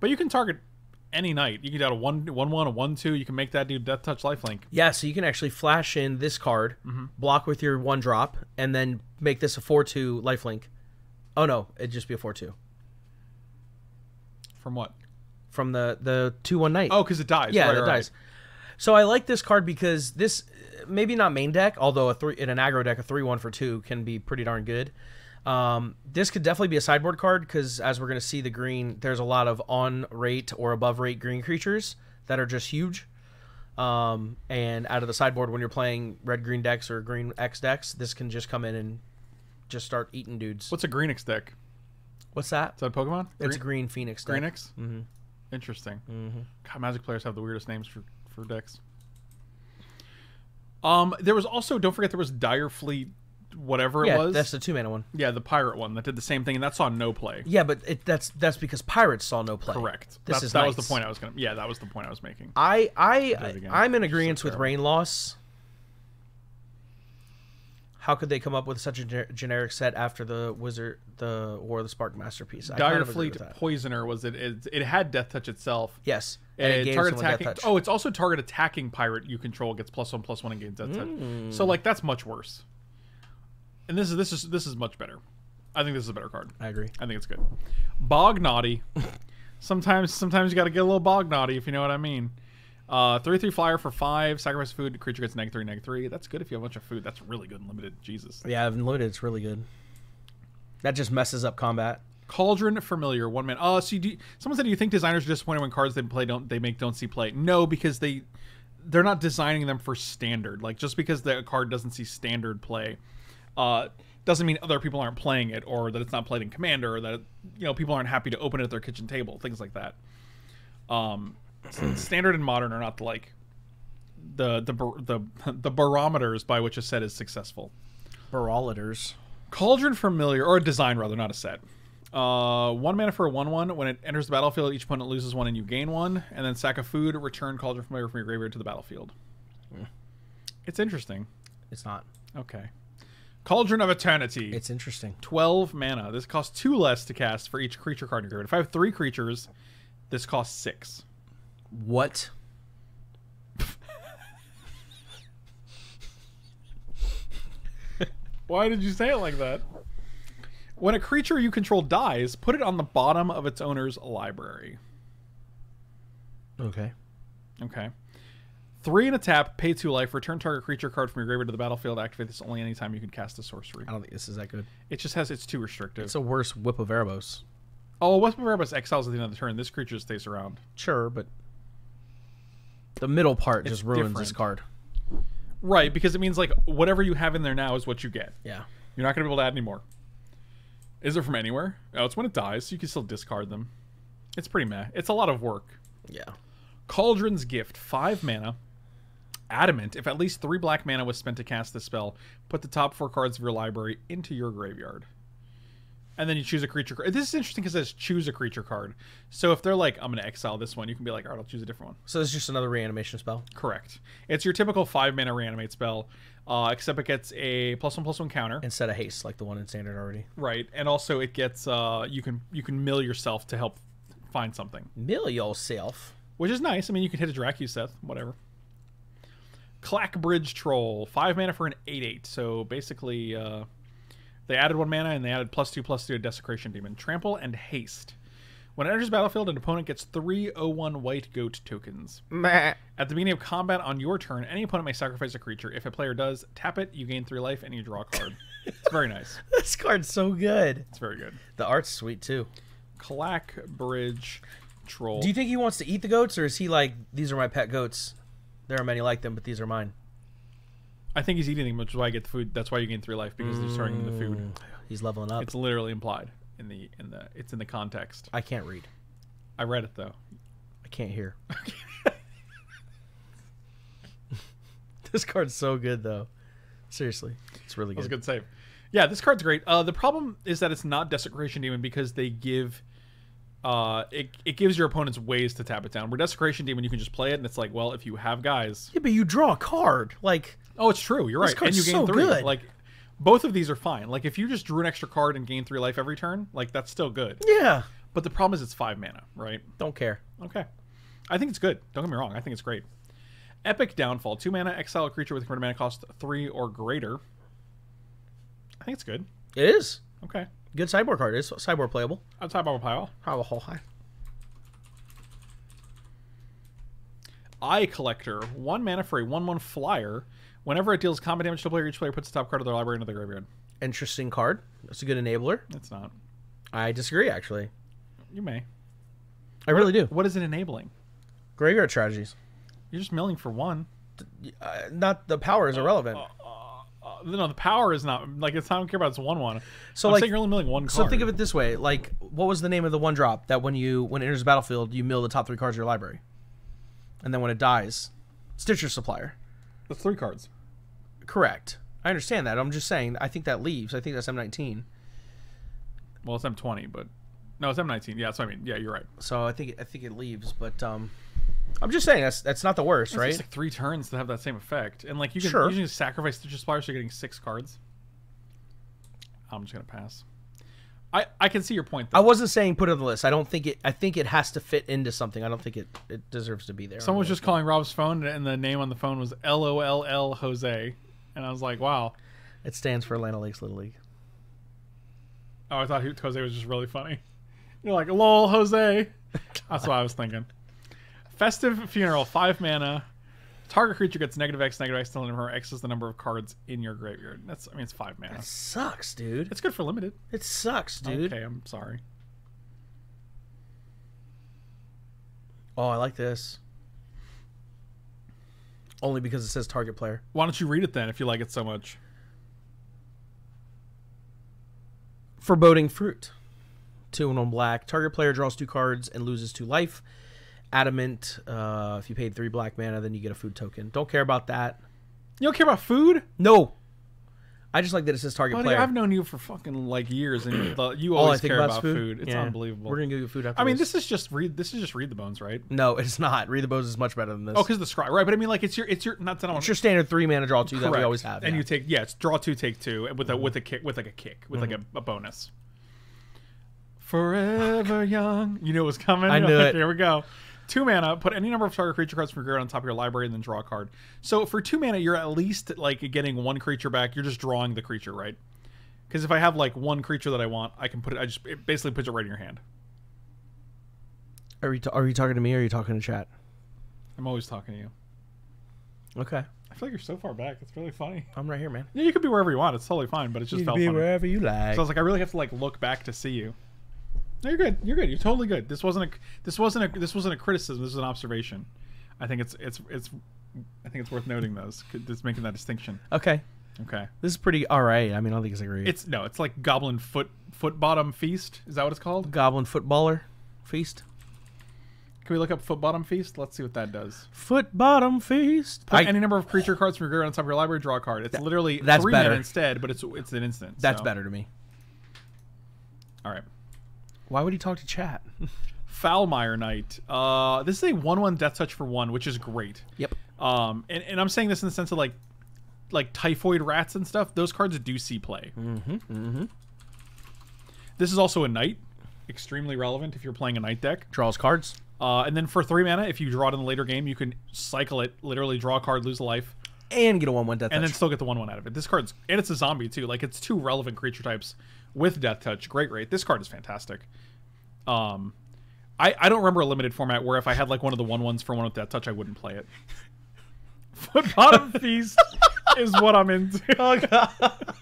But you can target any knight. You can do a one one one, a one two. You can make that dude death touch lifelink. Yeah, so you can actually flash in this card, mm-hmm. block with your one drop, and then make this a four two lifelink. Oh no, it'd just be a four two. From what? From the the two one knight. Oh, because it dies. Yeah, right, it right. dies. So I like this card because this maybe not main deck, although a three in an aggro deck a three one for two can be pretty darn good. Um, this could definitely be a sideboard card because as we're going to see the green, there's a lot of on rate or above rate green creatures that are just huge. Um, and out of the sideboard when you're playing red green decks or green X decks, this can just come in and just start eating dudes. What's a green X deck? What's that? Is that a Pokemon? It's green? A green Phoenix deck. Green X? Mm-hmm. Interesting. Mm-hmm. God, Magic players have the weirdest names for, for decks. Um, there was also, don't forget, there was Dire Fleet, whatever yeah, it was. Yeah, that's the two-mana one. Yeah, the pirate one that did the same thing, and that saw no play. Yeah, but it, that's that's because pirates saw no play. Correct. This that's, is that nice. was the point I was gonna. Yeah, that was the point I was making. I I, I I'm in agreement so with Rain Loss. How could they come up with such a gener generic set after the Wizard, the War of the Spark masterpiece? I Dire Fleet Poisoner was it, it? It had death touch itself. Yes. And it, it target attacking. Death touch. Oh, it's also target attacking pirate you control gets plus one plus one and gains death mm. touch. So like that's much worse. And this is this is this is much better. I think this is a better card. I agree. I think it's good. Bognaughty. sometimes sometimes you got to get a little bognaughty if you know what I mean. Uh, three three flyer for five. Sacrifice food. Creature gets neg three neg three. That's good if you have a bunch of food. That's really good in limited. Jesus. Yeah, in limited it's really good. That just messes up combat. Cauldron Familiar. One man. Oh, uh, so you do, someone said, do you think designers are disappointed when cards they play don't they make don't see play? No, because they they're not designing them for standard. Like just because the card doesn't see standard play, uh, doesn't mean other people aren't playing it or that it's not played in Commander or that it, you know people aren't happy to open it at their kitchen table. Things like that. Um. Standard and modern are not like the the the the barometers by which a set is successful. Barometers. Cauldron Familiar, or a design rather, not a set. Uh, one mana for a one one. When it enters the battlefield, each opponent loses one and you gain one. And then sack of food. Return Cauldron Familiar from your graveyard to the battlefield. Mm. It's interesting. It's not okay. Cauldron of Eternity. It's interesting. Twelve mana. This costs two less to cast for each creature card in your graveyard. If I have three creatures, this costs six. What? Why did you say it like that? When a creature you control dies, put it on the bottom of its owner's library. Okay. Okay. Three and a tap, pay two life, return target creature card from your graveyard to the battlefield. Activate this only anytime you can cast a sorcery. I don't think this is that good. It just has, it's too restrictive. It's a worse Whip of Erebos. Oh, Whip of Erebos exiles at the end of the turn. This creature stays around. Sure, but the middle part it's just ruins different. this card. Right, because it means like whatever you have in there now is what you get. Yeah. You're not going to be able to add any more. Is it from anywhere? Oh, it's when it dies, so you can still discard them. It's pretty meh. It's a lot of work. Yeah. Cauldron's Gift, five mana. Adamant, if at least three black mana was spent to cast this spell, put the top four cards of your library into your graveyard. And then you choose a creature card. This is interesting because it says choose a creature card. So if they're like, I'm going to exile this one, you can be like, all right, I'll choose a different one. So it's just another reanimation spell? Correct. It's your typical five-mana reanimate spell, uh, except it gets a plus one, plus one counter. Instead of haste, like the one in standard already. Right. And also it gets, uh, you can you can mill yourself to help find something. Mill yourself? Which is nice. I mean, you can hit a Dracuseth, whatever. Clackbridge Troll. Five mana for an eight eight. So basically... Uh, They added one mana, and they added plus two, plus two, a Desecration Demon. Trample and Haste. When it enters battlefield, an opponent gets three oh one white goat tokens. Meh. At the beginning of combat on your turn, any opponent may sacrifice a creature. If a player does, tap it, you gain three life, and you draw a card. It's very nice. This card's so good. It's very good. The art's sweet, too. Clack Bridge Troll. Do you think he wants to eat the goats, or is he like, these are my pet goats? There are many like them, but these are mine. I think he's eating them, which is why I get the food. That's why you gain three life, because mm. they're starting the food. He's leveling up. It's literally implied. In the in the it's in the context. I can't read. I read it though. I can't hear. This card's so good though. Seriously, it's really good. That's a good save. Yeah, this card's great. Uh, the problem is that it's not Desecration Demon because they give, uh, it it gives your opponents ways to tap it down. Where Desecration Demon, you can just play it and it's like, well, if you have guys. Yeah, but you draw a card. Like, oh, it's true. You're right. This card's and you gain so three. Good. Like. Both of these are fine. Like, if you just drew an extra card and gained three life every turn, like, that's still good. Yeah. But the problem is it's five mana, right? Don't care. Okay. I think it's good. Don't get me wrong. I think it's great. Epic Downfall. Two mana, exile a creature with a converted mana cost three or greater. I think it's good. It is. Okay. Good sideboard card. It's sideboard playable. It's sideboard pile. How a whole high. Eye Collector. One mana for a one one flyer. Whenever it deals combat damage to a player, each player puts the top card of their library into the graveyard. Interesting card. That's a good enabler. It's not. I disagree, actually. You may. I what, really do. What is it enabling? Graveyard tragedies. You're just milling for one. Uh, not the power is uh, irrelevant. Uh, uh, uh, no, the power is not. Like, it's, I don't care about it's one one. So I'm like, saying you're only milling one card. So think of it this way: like, what was the name of the one drop that when you when it enters the battlefield, you mill the top three cards of your library, and then when it dies, Stitcher Supplier. That's three cards. Correct. I understand that. I'm just saying, I think that leaves. I think that's M nineteen. Well, it's M twenty, but... No, it's M nineteen. Yeah, that's what I mean. Yeah, you're right. So I think I think it leaves, but... Um, I'm just saying, that's that's not the worst, it's right? It's like three turns to have that same effect. And, like, you can, sure. you can just sacrifice Stitcher Supplier, so you're getting six cards. I'm just going to pass. I, I can see your point, though. I wasn't saying put it on the list. I don't think it... I think it has to fit into something. I don't think it, it deserves to be there. Someone was just calling Rob's phone, and the name on the phone was L O L L Jose. And I was like, wow. It stands for Atlanta Lakes Little League. Oh, I thought he, Jose was just really funny. You're like, lol, Jose. That's what I was thinking. Festive Funeral, five mana. Target creature gets negative X, negative X, till the number X is the number of cards in your graveyard. That's, I mean, it's five mana. That sucks, dude. It's good for limited. It sucks, dude. Okay, I'm sorry. Oh, I like this. Only because it says target player. Why don't you read it then if you like it so much? Foreboding Fruit. Two and one black. Target player draws two cards and loses two life. Adamant. Uh, if you paid three black mana, then you get a food token. Don't care about that. You don't care about food? No. I just like that it says target well, player. I've known you for fucking like years, and you always All I think care about, about food. food. It's yeah. unbelievable. We're gonna go get food after. I mean, this. this is just read. This is just Read the Bones, right? No, it's not. Read the Bones is much better than this. Oh, because the scribe, right? But I mean, like, it's your, it's your, not that it's your standard three mana draw two Correct. that we always have. And yeah. you take, yeah, it's draw two, take two with a mm-hmm. with a kick, with like a kick, with mm-hmm. like a, a bonus. Forever young, you knew it was coming. I knew like, it. Here we go. Two mana, put any number of target creature cards from your graveyard on top of your library and then draw a card. So for two mana, you're at least like getting one creature back. You're just drawing the creature, right? Because if I have like one creature that I want, I can put it. I just it basically puts it right in your hand. Are you are you talking to me or are you talking to chat? I'm always talking to you. Okay. I feel like you're so far back. It's really funny. I'm right here, man. Yeah, you could be wherever you want. It's totally fine, but it just you felt funny. You can be wherever you like. So I was like, I really have to like look back to see you. No, you're good. You're good. You're totally good. This wasn't a. This wasn't a. This wasn't a criticism. This was an observation. I think it's. It's. It's. I think it's worth noting those. It's making that distinction. Okay. Okay. This is pretty. All right. I mean, I don't think it's agree. It's no. It's like Goblin Foot Foot Bottom Feast. Is that what it's called? Goblin Footballer Feast. Can we look up Foot Bottom Feast? Let's see what that does. Foot Bottom Feast. Put I, any number of creature cards from your graveyard on top of your library. Draw a card. It's that, literally that's three better instead, but it's it's an instant. That's so. better to me. All right. Why would he talk to chat? Foulmire Knight. Uh, this is a one one Death Touch for one, which is great. Yep. Um, and, and I'm saying this in the sense of like, like Typhoid Rats and stuff. Those cards do see play. Mm-hmm. Mm-hmm. This is also a Knight. Extremely relevant if you're playing a Knight deck. Draws cards. Uh, and then for three mana, if you draw it in the later game, you can cycle it. Literally draw a card, lose a life. And get a one one Death Touch. And then still get the one one out of it. This card's... And it's a zombie, too. Like, it's two relevant creature types with Death Touch. Great rate. This card is fantastic. Um, I, I don't remember a limited format where if I had like one of the one ones for one with that touch, I wouldn't play it. Foot Bottom Feast is what I'm into. Oh,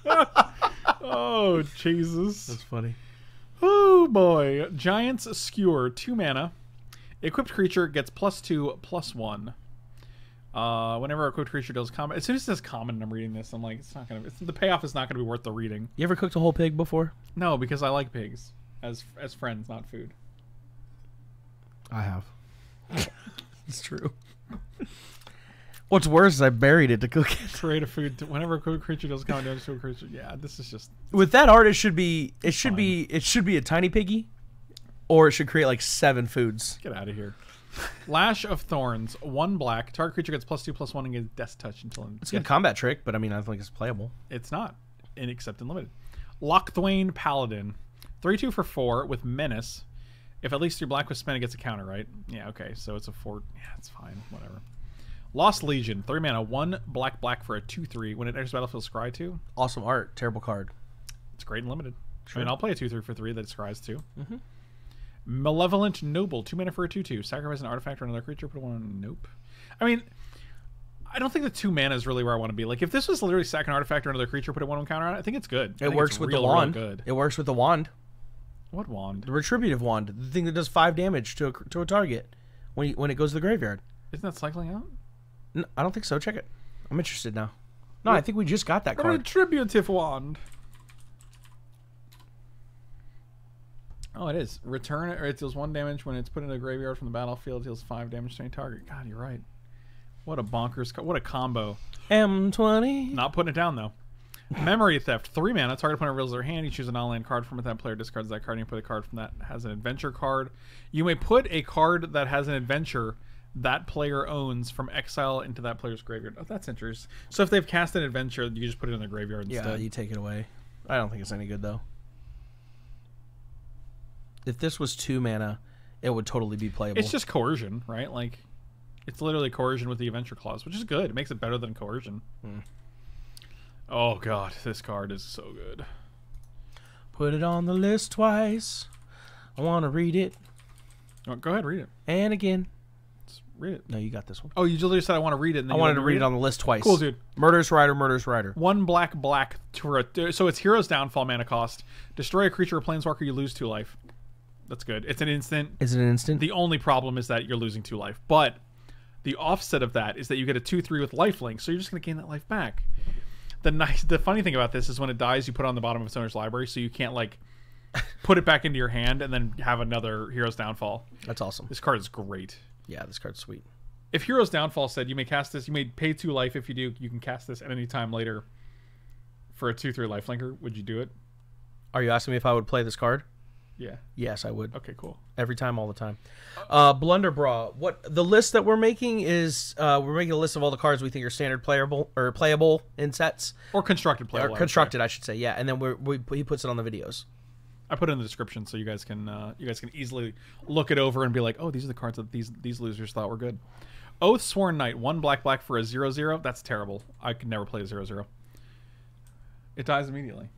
God. Oh, Jesus. That's funny. Oh, boy. Giant's Skewer, two mana. Equipped creature gets plus two, plus one. Uh, whenever a equipped creature deals common, as soon as it says common, and I'm reading this, I'm like, it's not gonna. It's, the payoff is not gonna be worth the reading. You ever cooked a whole pig before? No, because I like pigs as as friends, not food. I have. It's true. What's worse is I buried it to cook it. Create a food to, whenever a equipped creature deals common damage to a creature. Yeah, this is just with that art. It should be. It should fine. be. It should be a tiny piggy, or it should create like seven foods. Get out of here. Lash of Thorns, one black. Target creature gets plus two, plus one, and gets death touch until. It's a good combat trick, but I mean, I don't think it's playable. It's not, in, except in limited. Lochthwain Paladin, three two for four with menace. If at least three black was spent, it gets a counter, right? Yeah, okay. So it's a four. Yeah, it's fine. Whatever. Lost Legion, three mana, one black black for a two three. When it enters battlefield, scry two. Awesome art. Terrible card. It's great in limited. Sure. I mean, I'll play a two three for three that scries two. Mm-hmm. Malevolent Noble, two mana for a two two. Sacrifice an artifact or another creature, put one on. Nope. I mean, I don't think the two mana is really where I want to be. Like, if this was literally sack an artifact or another creature, put a one one counter on it, I think it's good. It works with real, the wand. Good. It works with the wand. What wand? The Retributive Wand, the thing that does five damage to a to a target when you, when it goes to the graveyard. Isn't that cycling out? No, I don't think so. Check it. I'm interested now. No, what? I think we just got that card. Retributive Wand. Oh, it is. Return it, or it deals one damage when it's put into a graveyard from the battlefield. It deals five damage to any target. God, you're right. What a bonkers, co what a combo. M twenty. Not putting it down, though. Memory Theft, three mana. Target opponent reveals their hand. You choose an all-land card from it. That player discards that card, and you put a card from that has an adventure card. You may put a card that has an adventure that player owns from exile into that player's graveyard. Oh, that's interesting. So if they've cast an adventure, you just put it in the graveyard instead. Yeah, you take it away. I don't think it's any good, though. If this was two mana, it would totally be playable. It's just coercion, right? Like, it's literally coercion with the adventure clause, which is good. It makes it better than coercion. Mm. Oh, God. This card is so good. Put it on the list twice. I want to read it. Oh, go ahead, read it. And again. Let's read it. No, you got this one. Oh, you literally said I want to read it. And then I wanted to read it on the list twice. Cool, dude. Murderous Rider, Murderous Rider. One black, black. So it's Hero's Downfall mana cost. Destroy a creature or planeswalker, you lose two life. That's good. It's an instant. Is it an instant? The only problem is that you're losing two life. But the offset of that is that you get a two three with lifelink, so you're just going to gain that life back. The nice, the funny thing about this is when it dies, you put it on the bottom of its owner's library, so you can't, like, put it back into your hand and then have another Hero's Downfall. That's awesome. This card is great. Yeah, this card's sweet. If Hero's Downfall said you may cast this, you may pay two life. If you do, you can cast this at any time later for a two three lifelinker. Would you do it? Are you asking me if I would play this card? Yeah. Yes, I would. Okay, cool. Every time, all the time. Uh, Blunderbraw. What the list that we're making is uh, we're making a list of all the cards we think are standard playable or playable in sets or constructed playable. Or constructed, I should say. Yeah, and then we're, we he puts it on the videos. I put it in the description so you guys can uh, you guys can easily look it over and be like, oh, these are the cards that these these losers thought were good. Oathsworn Knight, one black black for a zero zero. That's terrible. I could never play a zero zero. It dies immediately.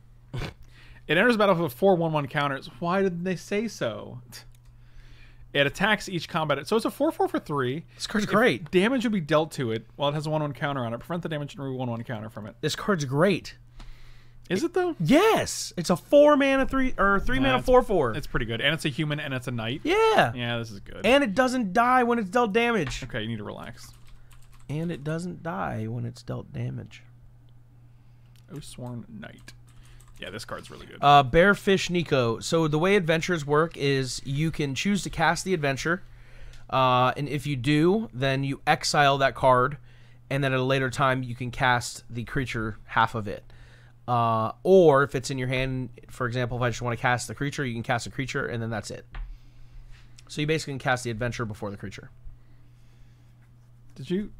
It enters the battlefield with four one one counters. Why didn't they say so? It attacks each combat. So it's a four four for three. This card's if great. Damage would be dealt to it while it has a one one counter on it. Prevent the damage and remove one one counter from it. This card's great. Is it, it though? Yes. It's a four mana three or three nah, mana four four. It's pretty good. And it's a human and it's a knight. Yeah. Yeah, this is good. And it doesn't die when it's dealt damage. Okay, you need to relax. And it doesn't die when it's dealt damage. Oathsworn Knight. Yeah, this card's really good. Uh, Bearfish Nico. So the way adventures work is you can choose to cast the adventure, uh, and if you do, then you exile that card, and then at a later time you can cast the creature half of it. Uh, or if it's in your hand, for example, if I just want to cast the creature, you can cast a creature, and then that's it. So you basically can cast the adventure before the creature. Did you...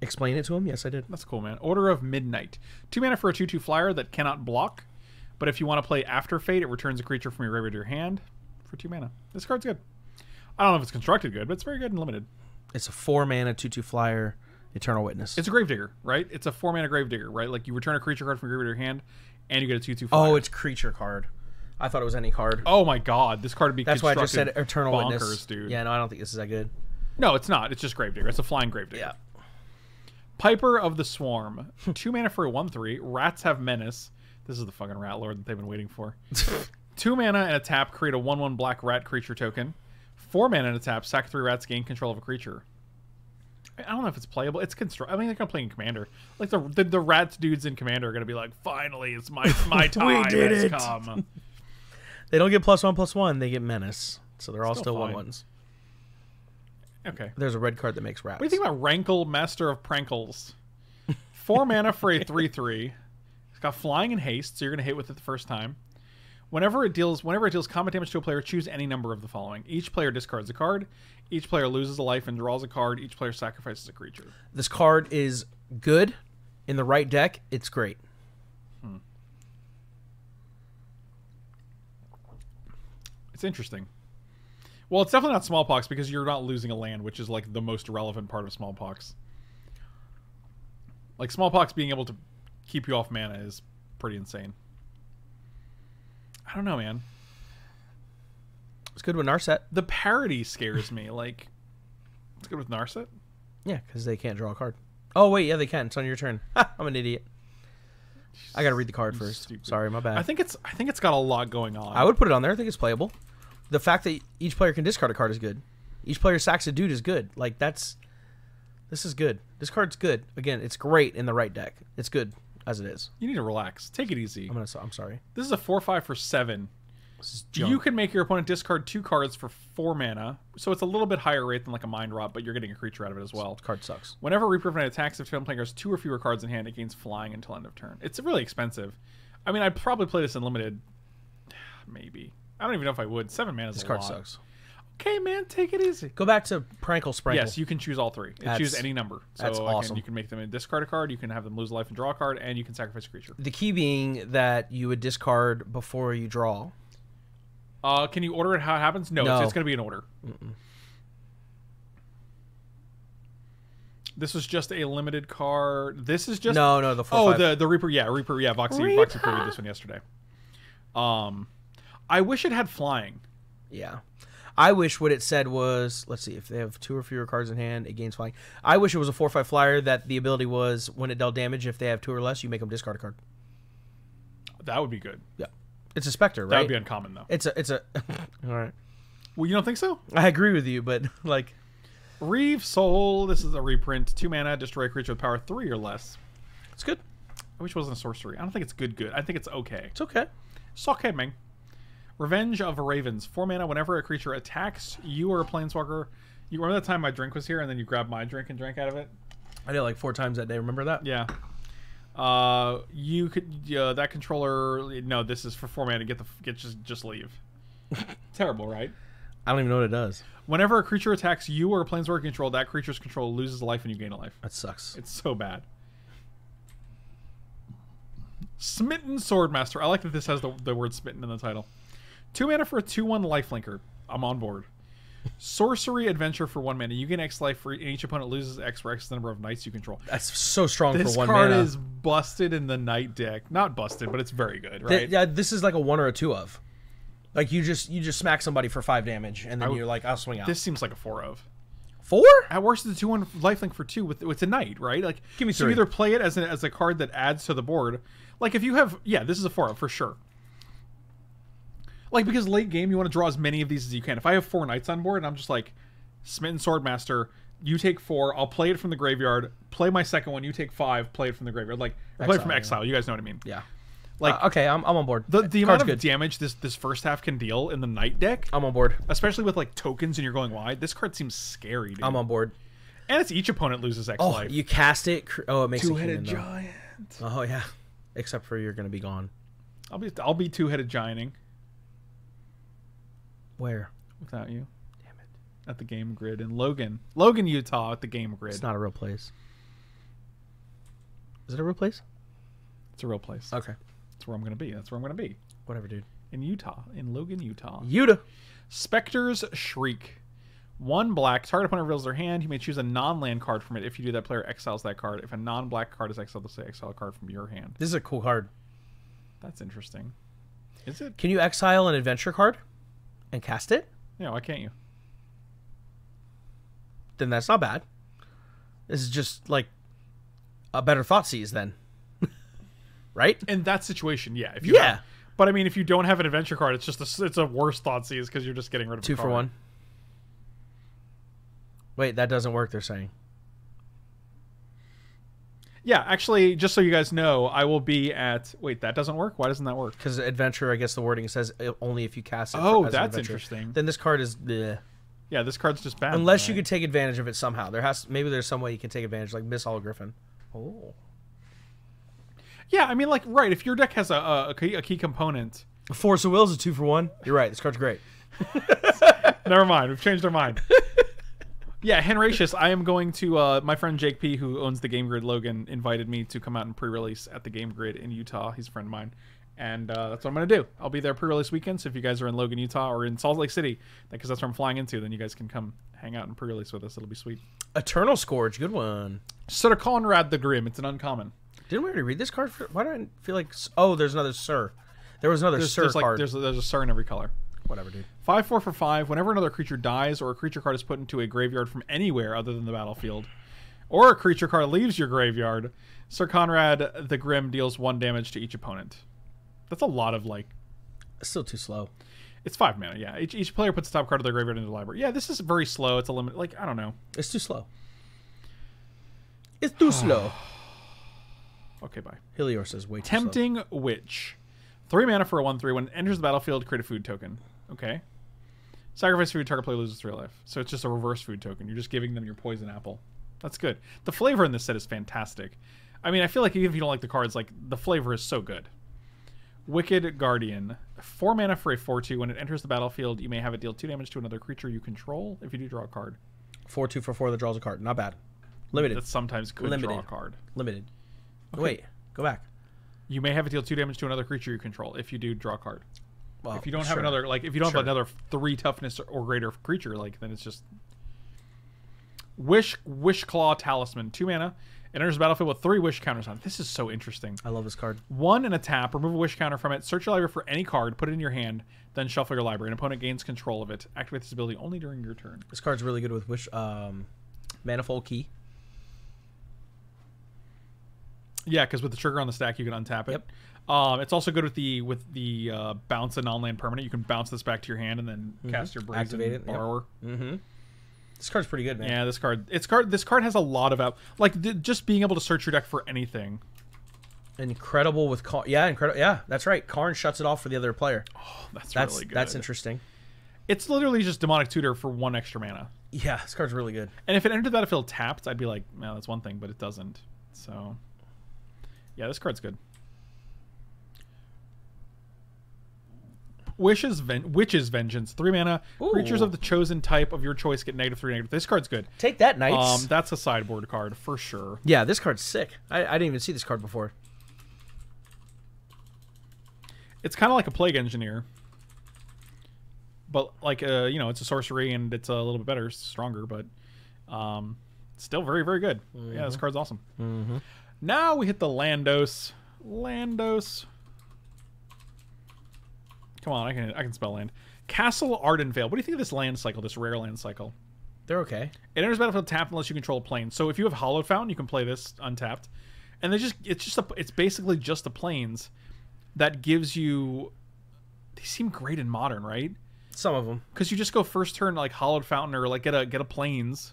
explain it to him? Yes, I did. That's cool, man. Order of Midnight. Two mana for a two two flyer that cannot block. But if you want to play After Fate, it returns a creature from your graveyard to your hand for two mana. This card's good. I don't know if it's constructed good, but it's very good and limited. It's a four mana, two two flyer, Eternal Witness. It's a Gravedigger, right? It's a four mana Gravedigger, right? Like you return a creature card from your graveyard to your hand, and you get a two two flyer. Oh, it's creature card. I thought it was any card. Oh my god, this card would be That's why I just said Eternal bonkers, Witness. Dude. Yeah, no, I don't think this is that good. No, it's not. It's just Gravedigger. It's a flying Gravedigger. Yeah. Piper of the Swarm. Two mana for a one three. Rats have menace. This is the fucking rat lord that they've been waiting for. Two mana and a tap. Create a one one black rat creature token. Four mana and a tap. Sack three rats. Gain control of a creature. I don't know if it's playable. It's construct. I mean, they're gonna play in Commander. Like the the, the rats dudes in Commander are gonna be like, finally, it's my it's my time. We did it. Come. They don't get plus one plus one. They get menace. So they're all still, still one ones. Okay. There's a red card that makes rats. What do you think about Rankle, Master of Prankles? Four mana for a three three. It's got flying and haste, so you're gonna hit with it the first time. Whenever it deals, whenever it deals combat damage to a player, choose any number of the following. Each player discards a card. Each player loses a life and draws a card. Each player sacrifices a creature. This card is good. In the right deck, it's great. Hmm. It's interesting. Well, it's definitely not Smallpox because you're not losing a land, which is like the most relevant part of Smallpox. Like Smallpox being able to keep you off mana is pretty insane. I don't know, man. It's good with Narset. The parody scares me. Like, it's good with Narset? Yeah, because they can't draw a card. Oh, wait, yeah, they can. It's on your turn. I'm an idiot. I got to read the card first. Stupid. Sorry, my bad. I think it's I think it's got a lot going on. I would put it on there. I think it's playable. The fact that each player can discard a card is good. Each player sacks a dude is good. Like, that's... This is good. This card's good. Again, it's great in the right deck. It's good. As it is. You need to relax. Take it easy. I'm, gonna, I'm sorry. This is a four five for seven. This is junk. You can make your opponent discard two cards for four mana. So it's a little bit higher rate than like a Mind Rot, but you're getting a creature out of it as well. This card sucks. Whenever Reaper of Night attacks, if you're playing has two or fewer cards in hand, it gains flying until end of turn. It's really expensive. I mean, I'd probably play this in Limited. Maybe. I don't even know if I would. Seven mana is this a lot. This card sucks. Okay, man. Take it easy. Go back to Prankle Sprankle. Yes, you can choose all three. That's, choose any number. So that's awesome. Again, you can make them discard a card, you can have them lose a life and draw a card, and you can sacrifice a creature. The key being that you would discard before you draw. Uh, can you order it how it happens? No, no. It's, it's going to be in order. Mm-mm. This was just a limited card. This is just... No, no, the four, Oh, five. the the Reaper. Yeah, Reaper. Yeah, Voxy created this one yesterday. Um, I wish it had flying. Yeah. I wish what it said was, let's see, if they have two or fewer cards in hand, it gains flying. I wish it was a four five flyer that the ability was, when it dealt damage, if they have two or less, you make them discard a card. That would be good. Yeah. It's a Spectre, right? That would be uncommon, though. It's a... It's a all right. Well, you don't think so? I agree with you, but, like... Reeve Soul, this is a reprint. Two mana, destroy a creature with power three or less. It's good. I wish it wasn't a sorcery. I don't think it's good good. I think it's okay. It's okay. It's okay, man. Revenge of Ravens. Four mana. Whenever a creature attacks, you or a planeswalker. You remember that time my drink was here, and then you grabbed my drink and drank out of it. I did it like four times that day. Remember that? Yeah. Uh, you could uh, that controller. No, this is for four mana. Get the get just just leave. Terrible, right? I don't even know what it does. Whenever a creature attacks you or a planeswalker control, that creature's control loses a life and you gain a life. That sucks. It's so bad. Smitten Swordmaster. I like that this has the the word smitten in the title. Two mana for a two one lifelinker. I'm on board. Sorcery Adventure for one mana. You gain X life for and each opponent loses X where X is the number of knights you control. That's so strong this for one mana. This card is busted in the knight deck. Not busted, but it's very good, right? Th yeah, this is like a one or a two of. Like you just you just smack somebody for five damage, and then would, you're like, I'll swing out. This seems like a four of. Four? At worst, it's a two one lifelink for two with it's a knight, right? Like give me so you either play it as an, as a card that adds to the board. Like if you have yeah, this is a four of for sure. Like, because late game, you want to draw as many of these as you can. If I have four knights on board, and I'm just like, Smitten Swordmaster, you take four, I'll play it from the graveyard, play my second one, you take five, play it from the graveyard. Like, or play it from exile, yeah. You guys know what I mean. Yeah. Like, uh, okay, I'm, I'm on board. The, the amount of good. damage this, this first half can deal in the knight deck. I'm on board. Especially with, like, tokens and you're going wide. This card seems scary, dude. I'm on board. And it's each opponent loses X oh, life. You cast it. Oh, it makes Two -headed a Two-headed giant. Though. Oh, yeah. Except for you're going to be gone. I'll be, I'll be two-headed gianting. Where? Without you. Damn it. At the Game Grid in Logan. Logan, Utah at the Game Grid. It's not a real place. Is it a real place? It's a real place. Okay. That's where I'm going to be. That's where I'm going to be. Whatever, dude. In Utah. In Logan, Utah. Utah. Spectre's Shriek. One black. Target opponent reveals their hand. You may choose a non-land card from it. If you do that, player exiles that card. If a non-black card is exiled, they'll say exile a card from your hand. This is a cool card. That's interesting. Is it? Can you exile an adventure card and cast it? Yeah, why can't you? Then that's not bad. This is just like a better Thoughtseize then. Right? In that situation, yeah. If you yeah. Have, but I mean, if you don't have an adventure card, it's just a, it's a worse Thoughtseize because you're just getting rid of two a card. For one. Wait, that doesn't work, they're saying. Yeah, actually, just so you guys know, I will be at... Wait, that doesn't work? Why doesn't that work? Because adventure, I guess the wording says only if you cast it. Oh, for, as that's an interesting. Then this card is... Bleh. Yeah, this card's just bad. Unless right? you could take advantage of it somehow. There has Maybe there's some way you can take advantage, like Miss Hall-Griffin. Oh. Yeah, I mean, like, right, if your deck has a, a, a, key, a key component... Force of Will is a two for one. You're right, this card's great. Never mind, we've changed our mind. Yeah, Henracious, I am going to, uh, my friend Jake P, who owns the Game Grid Logan, invited me to come out and pre-release at the Game Grid in Utah. He's a friend of mine. And uh, that's what I'm going to do. I'll be there pre-release weekend, so if you guys are in Logan, Utah, or in Salt Lake City, because that's where I'm flying into, then you guys can come hang out and pre-release with us. It'll be sweet. Eternal Scourge, good one. Sir Conrad the Grim, it's an uncommon. Didn't we already read this card? For, why do I feel like... Oh, there's another Sir. There was another there's, Sir there's card. Like, there's, there's a Sir in every color. Whatever, dude. Five, four for five. Whenever another creature dies or a creature card is put into a graveyard from anywhere other than the battlefield, or a creature card leaves your graveyard, Sir Conrad the Grim deals one damage to each opponent. That's a lot of, like... It's still too slow. It's five mana, yeah. Each, each player puts the top card of their graveyard into the library. Yeah, this is very slow. It's a limit. Like, I don't know. It's too slow. It's too slow. Okay, bye. Hillior says way too slow. Tempting Witch. Three mana for a one three. When it enters the battlefield, create a food token. Okay. Sacrifice food, target player loses three life. So it's just a reverse food token. You're just giving them your poison apple. That's good. The flavor in this set is fantastic. I mean, I feel like even if you don't like the cards, like the flavor is so good. Wicked Guardian. Four mana for a four two. When it enters the battlefield, you may have it deal two damage to another creature you control if you do draw a card. four two for four that draws a card. Not bad. Limited. That sometimes could Limited. draw a card. Limited. Okay. Wait, go back. You may have it deal two damage to another creature you control if you do draw a card. Well, if you don't sure. have another, like, if you don't sure. have another three toughness or greater creature, like, then it's just wish, wish claw talisman, two mana. It enters the battlefield with three wish counters on it. This is so interesting. I love this card. One and a tap. Remove a wish counter from it. Search your library for any card. Put it in your hand. Then shuffle your library. An opponent gains control of it. Activate this ability only during your turn. This card's really good with wish, um, manifold key. Yeah, because with the trigger on the stack, you can untap it. Yep. Um, it's also good with the with the uh, bounce a non-land permanent. You can bounce this back to your hand and then mm-hmm. cast your Brazen Borrower. Yep. Mm-hmm. This card's pretty good, man. Yeah, this card. It's card. This card has a lot of out. Like th just being able to search your deck for anything. Incredible with Karn. Yeah, incredible. Yeah, that's right. Karn shuts it off for the other player. Oh, that's, that's really good. That's interesting. It's literally just Demonic Tutor for one extra mana. Yeah, this card's really good. And if it entered the battlefield tapped, I'd be like, no, that's one thing, but it doesn't. So, yeah, this card's good. Wish's Ven Witch's Vengeance, three mana. Ooh. Creatures of the chosen type of your choice get negative three, negative. This card's good. Take that, Knights. Um, that's a sideboard card for sure. Yeah, this card's sick. I, I didn't even see this card before. It's kind of like a Plague Engineer, but like uh, you know, it's a sorcery and it's a little bit better, stronger, but um, still very, very good. Mm-hmm. Yeah, this card's awesome. Mm-hmm. Now we hit the Landos. Landos. Come on, I can I can spell land. Castle Ardenvale. What do you think of this land cycle, this rare land cycle? They're okay. It enters battlefield tapped unless you control a plane. So if you have Hollowed Fountain, you can play this untapped. And they just it's just a, it's basically just the planes that gives you. They seem great in Modern, right? Some of them. Because you just go first turn like Hollowed Fountain or like get a get a planes.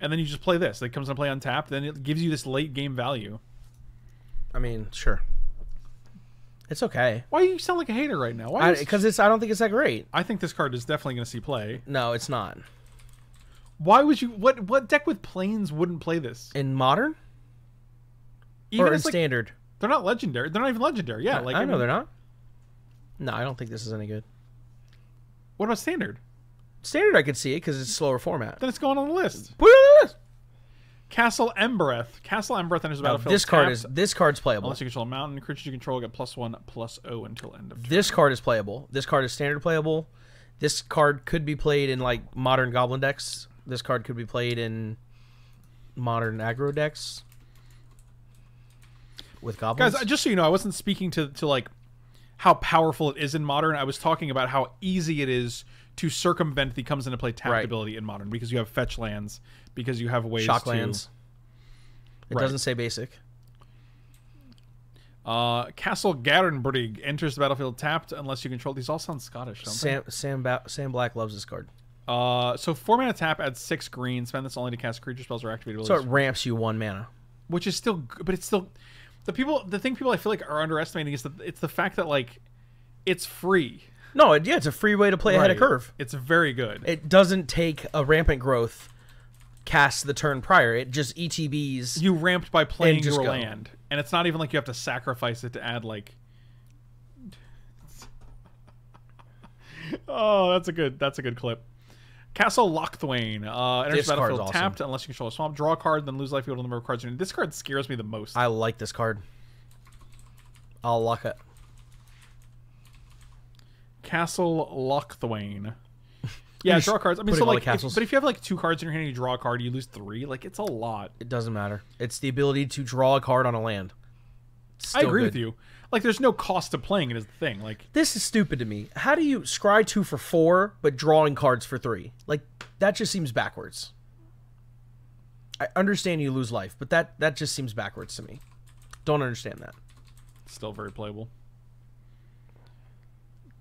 And then you just play this. It comes into play untapped. Then it gives you this late game value. I mean, sure. It's okay. Why do you sound like a hater right now? Why? Because it's. I don't think it's that great. I think this card is definitely going to see play. No, it's not. Why would you? What? What deck with planes wouldn't play this in Modern? Even or in like, Standard? They're not legendary. They're not even legendary. Yeah, no, like I know I mean, they're not. No, I don't think this is any good. What about Standard? Standard, I could see it because it's a slower format. Then it's going on the list. Put it on the list. Castle Embreth. Castle Embreth enters the battlefield. This card is this card's playable. Unless you control a mountain, creatures you control get plus one, plus oh until end of turn. This card is playable. This card is Standard playable. This card could be played in like Modern Goblin decks. This card could be played in Modern aggro decks with goblins. Guys, just so you know, I wasn't speaking to to like how powerful it is in Modern. I was talking about how easy it is to circumvent the comes into play tapped right. ability in Modern, because you have fetch lands, because you have ways shock to... lands. It right. doesn't say basic. Uh, Castle Garenbrig enters the battlefield tapped unless you control. These all sound Scottish, don't Sam, they? Sam, ba Sam Black loves this card. Uh, so four mana tap, adds six green, spend this only to cast creature spells or activated abilities. So it ramps you one mana. Which is still good, but it's still... The people, the thing people I feel like are underestimating is that it's the fact that, like, it's free. No, it, yeah, it's a free way to play right. ahead of curve. It's very good. It doesn't take a rampant growth cast the turn prior. It just E T Bs. You ramped by playing your go. land. And it's not even like you have to sacrifice it to add, like... oh, that's a good that's a good clip. Castle Lochthwain. Uh, enters battlefield awesome. tapped unless you control a swamp. Draw a card, then lose life equal to the number of cards you need. This card scares me the most. I like this card. I'll lock it. Castle Lochthwain. Yeah, draw cards. I mean, so like, if, but if you have like two cards in your hand and you draw a card, you lose three. Like, it's a lot. It doesn't matter. It's the ability to draw a card on a land. I agree good. with you. Like, there's no cost to playing it is the thing. Like, this is stupid to me. How do you scry two for four, but drawing cards for three? Like, that just seems backwards. I understand you lose life, but that, that just seems backwards to me. Don't understand that. Still very playable.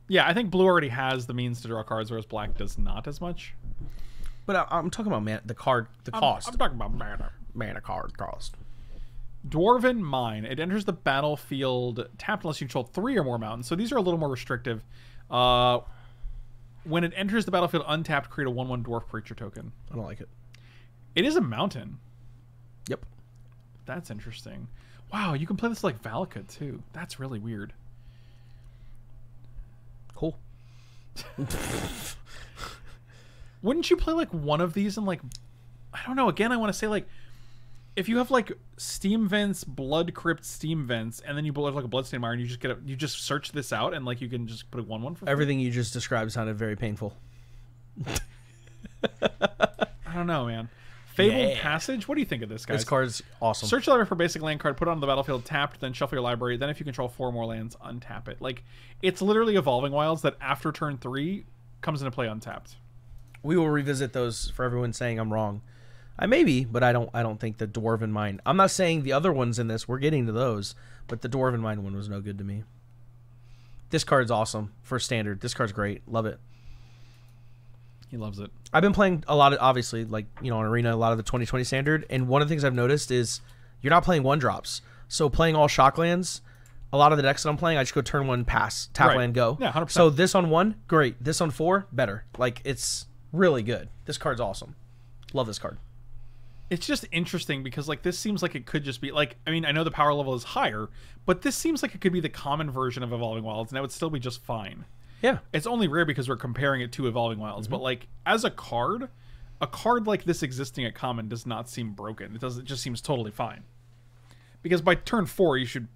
Yeah, I think blue already has the means to draw cards, whereas black does not as much. But I, I'm talking about man, the card, the I'm, cost. I'm talking about mana. Mana card cost. Dwarven Mine. It enters the battlefield tapped unless you control three or more mountains. So these are a little more restrictive. Uh, when it enters the battlefield untapped, create a one one dwarf creature token. I don't like it. It is a mountain. Yep. That's interesting. Wow, you can play this like Valakut, too. That's really weird. Cool. Wouldn't you play like one of these and like, I don't know, again, I want to say like, if you have like Steam Vents, Blood Crypt, Steam Vents, and then you blow like a Bloodstained Mire and you just get a, you just search this out and like you can just put a one one for everything you just described sounded very painful. I don't know, man. Fabled yeah. Passage. What do you think of this, guys? This card's awesome. Search your library for basic land card, put it on the battlefield tapped, then shuffle your library. Then if you control four more lands, untap it. Like, it's literally Evolving Wilds that after turn three comes into play untapped. We will revisit those for everyone saying I'm wrong. I may be, but I don't I don't think the Dwarven Mine. I'm not saying the other ones in this, we're getting to those, but the Dwarven Mine one was no good to me. This card's awesome for standard. This card's great. Love it. He loves it. I've been playing a lot of, obviously, like, you know, on Arena, a lot of the twenty twenty standard. And one of the things I've noticed is you're not playing one drops. So playing all shock lands, a lot of the decks that I'm playing, I just go turn one, pass, tap right. land, go. Yeah, one hundred percent. So this on one, great. This on four, better. Like, it's really good. This card's awesome. Love this card. It's just interesting because, like, this seems like it could just be, like, I mean, I know the power level is higher, but this seems like it could be the common version of Evolving Wilds, and that would still be just fine. Yeah, it's only rare because we're comparing it to Evolving Wilds, mm-hmm. but like as a card, a card like this existing at common does not seem broken. It doesn't. It just seems totally fine, because by turn four you should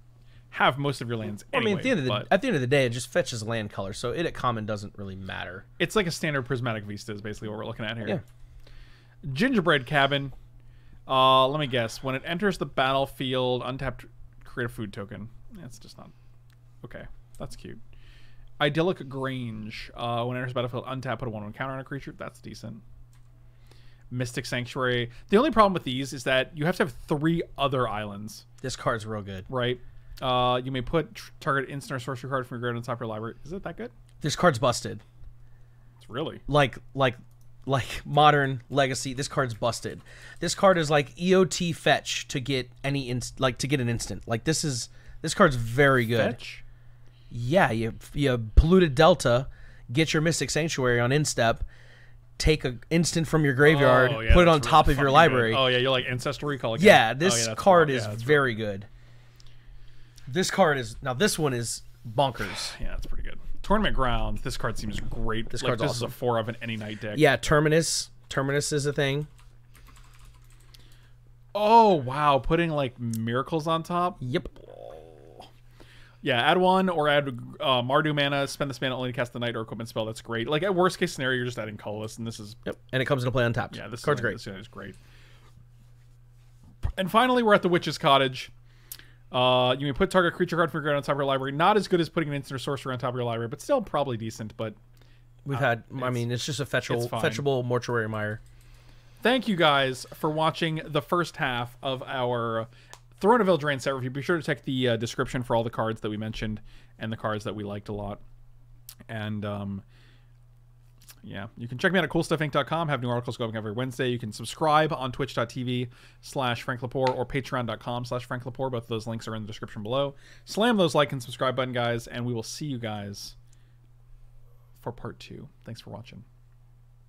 have most of your lands. Well, anyway, I mean, at the end of the at the end of the day, it just fetches land color, so it at common doesn't really matter. It's like a standard Prismatic Vista is basically what we're looking at here. Yeah. Gingerbread Cabin. Uh, let me guess. When it enters the battlefield, untapped, create a food token. That's just not okay. That's cute. Idyllic Grange. Uh, when it enters battlefield, untap, put a one one counter on a creature. That's decent. Mystic Sanctuary. The only problem with these is that you have to have three other islands. This card's real good. Right. Uh, you may put tr target instant or sorcery card from your graveyard on top of your library. Is it that good? This card's busted. It's really... Like, like, like Modern, Legacy, this card's busted. This card is like E O T fetch to get any inst like to get an instant. Like, this is... This card's very good. Fetch? Yeah, you you polluted Delta, get your Mystic Sanctuary on instep, take an instant from your graveyard, oh, yeah, put it on top really of your library. Good. Oh yeah, you're like Ancestral Recall again. Yeah, this oh, yeah, card cool. is yeah, very cool. good. This card is now this one is bonkers. Yeah, that's pretty good. Tournament Grounds. This card seems great. This like, card's this awesome. Is a four of an any night deck. Yeah, Terminus. Terminus is a thing. Oh wow, putting like miracles on top. Yep. Yeah, add one or add uh, Mardu mana. Spend this mana only to cast the Knight or Equipment spell. That's great. Like, at worst case scenario, you're just adding colorless, and this is... Yep, and it comes into play untapped. Yeah, this card's great. This is great. And finally, we're at the Witch's Cottage. Uh, you may put target creature card from your graveyard on top of your library. Not as good as putting an instant or sorcerer on top of your library, but still probably decent. But we've uh, had, I mean, it's just a fetchable, fetchable Mortuary Mire. Thank you guys for watching the first half of our Throne of Eldraine set review. Be sure to check the uh, description for all the cards that we mentioned and the cards that we liked a lot. And um, yeah, you can check me out at cool stuff inc dot com. Have new articles going every Wednesday. You can subscribe on twitch dot t v slash frank lepore or patreon dot com slash frank lepore. Both of those links are in the description below. Slam those like and subscribe button, guys, and we will see you guys for part two. Thanks for watching.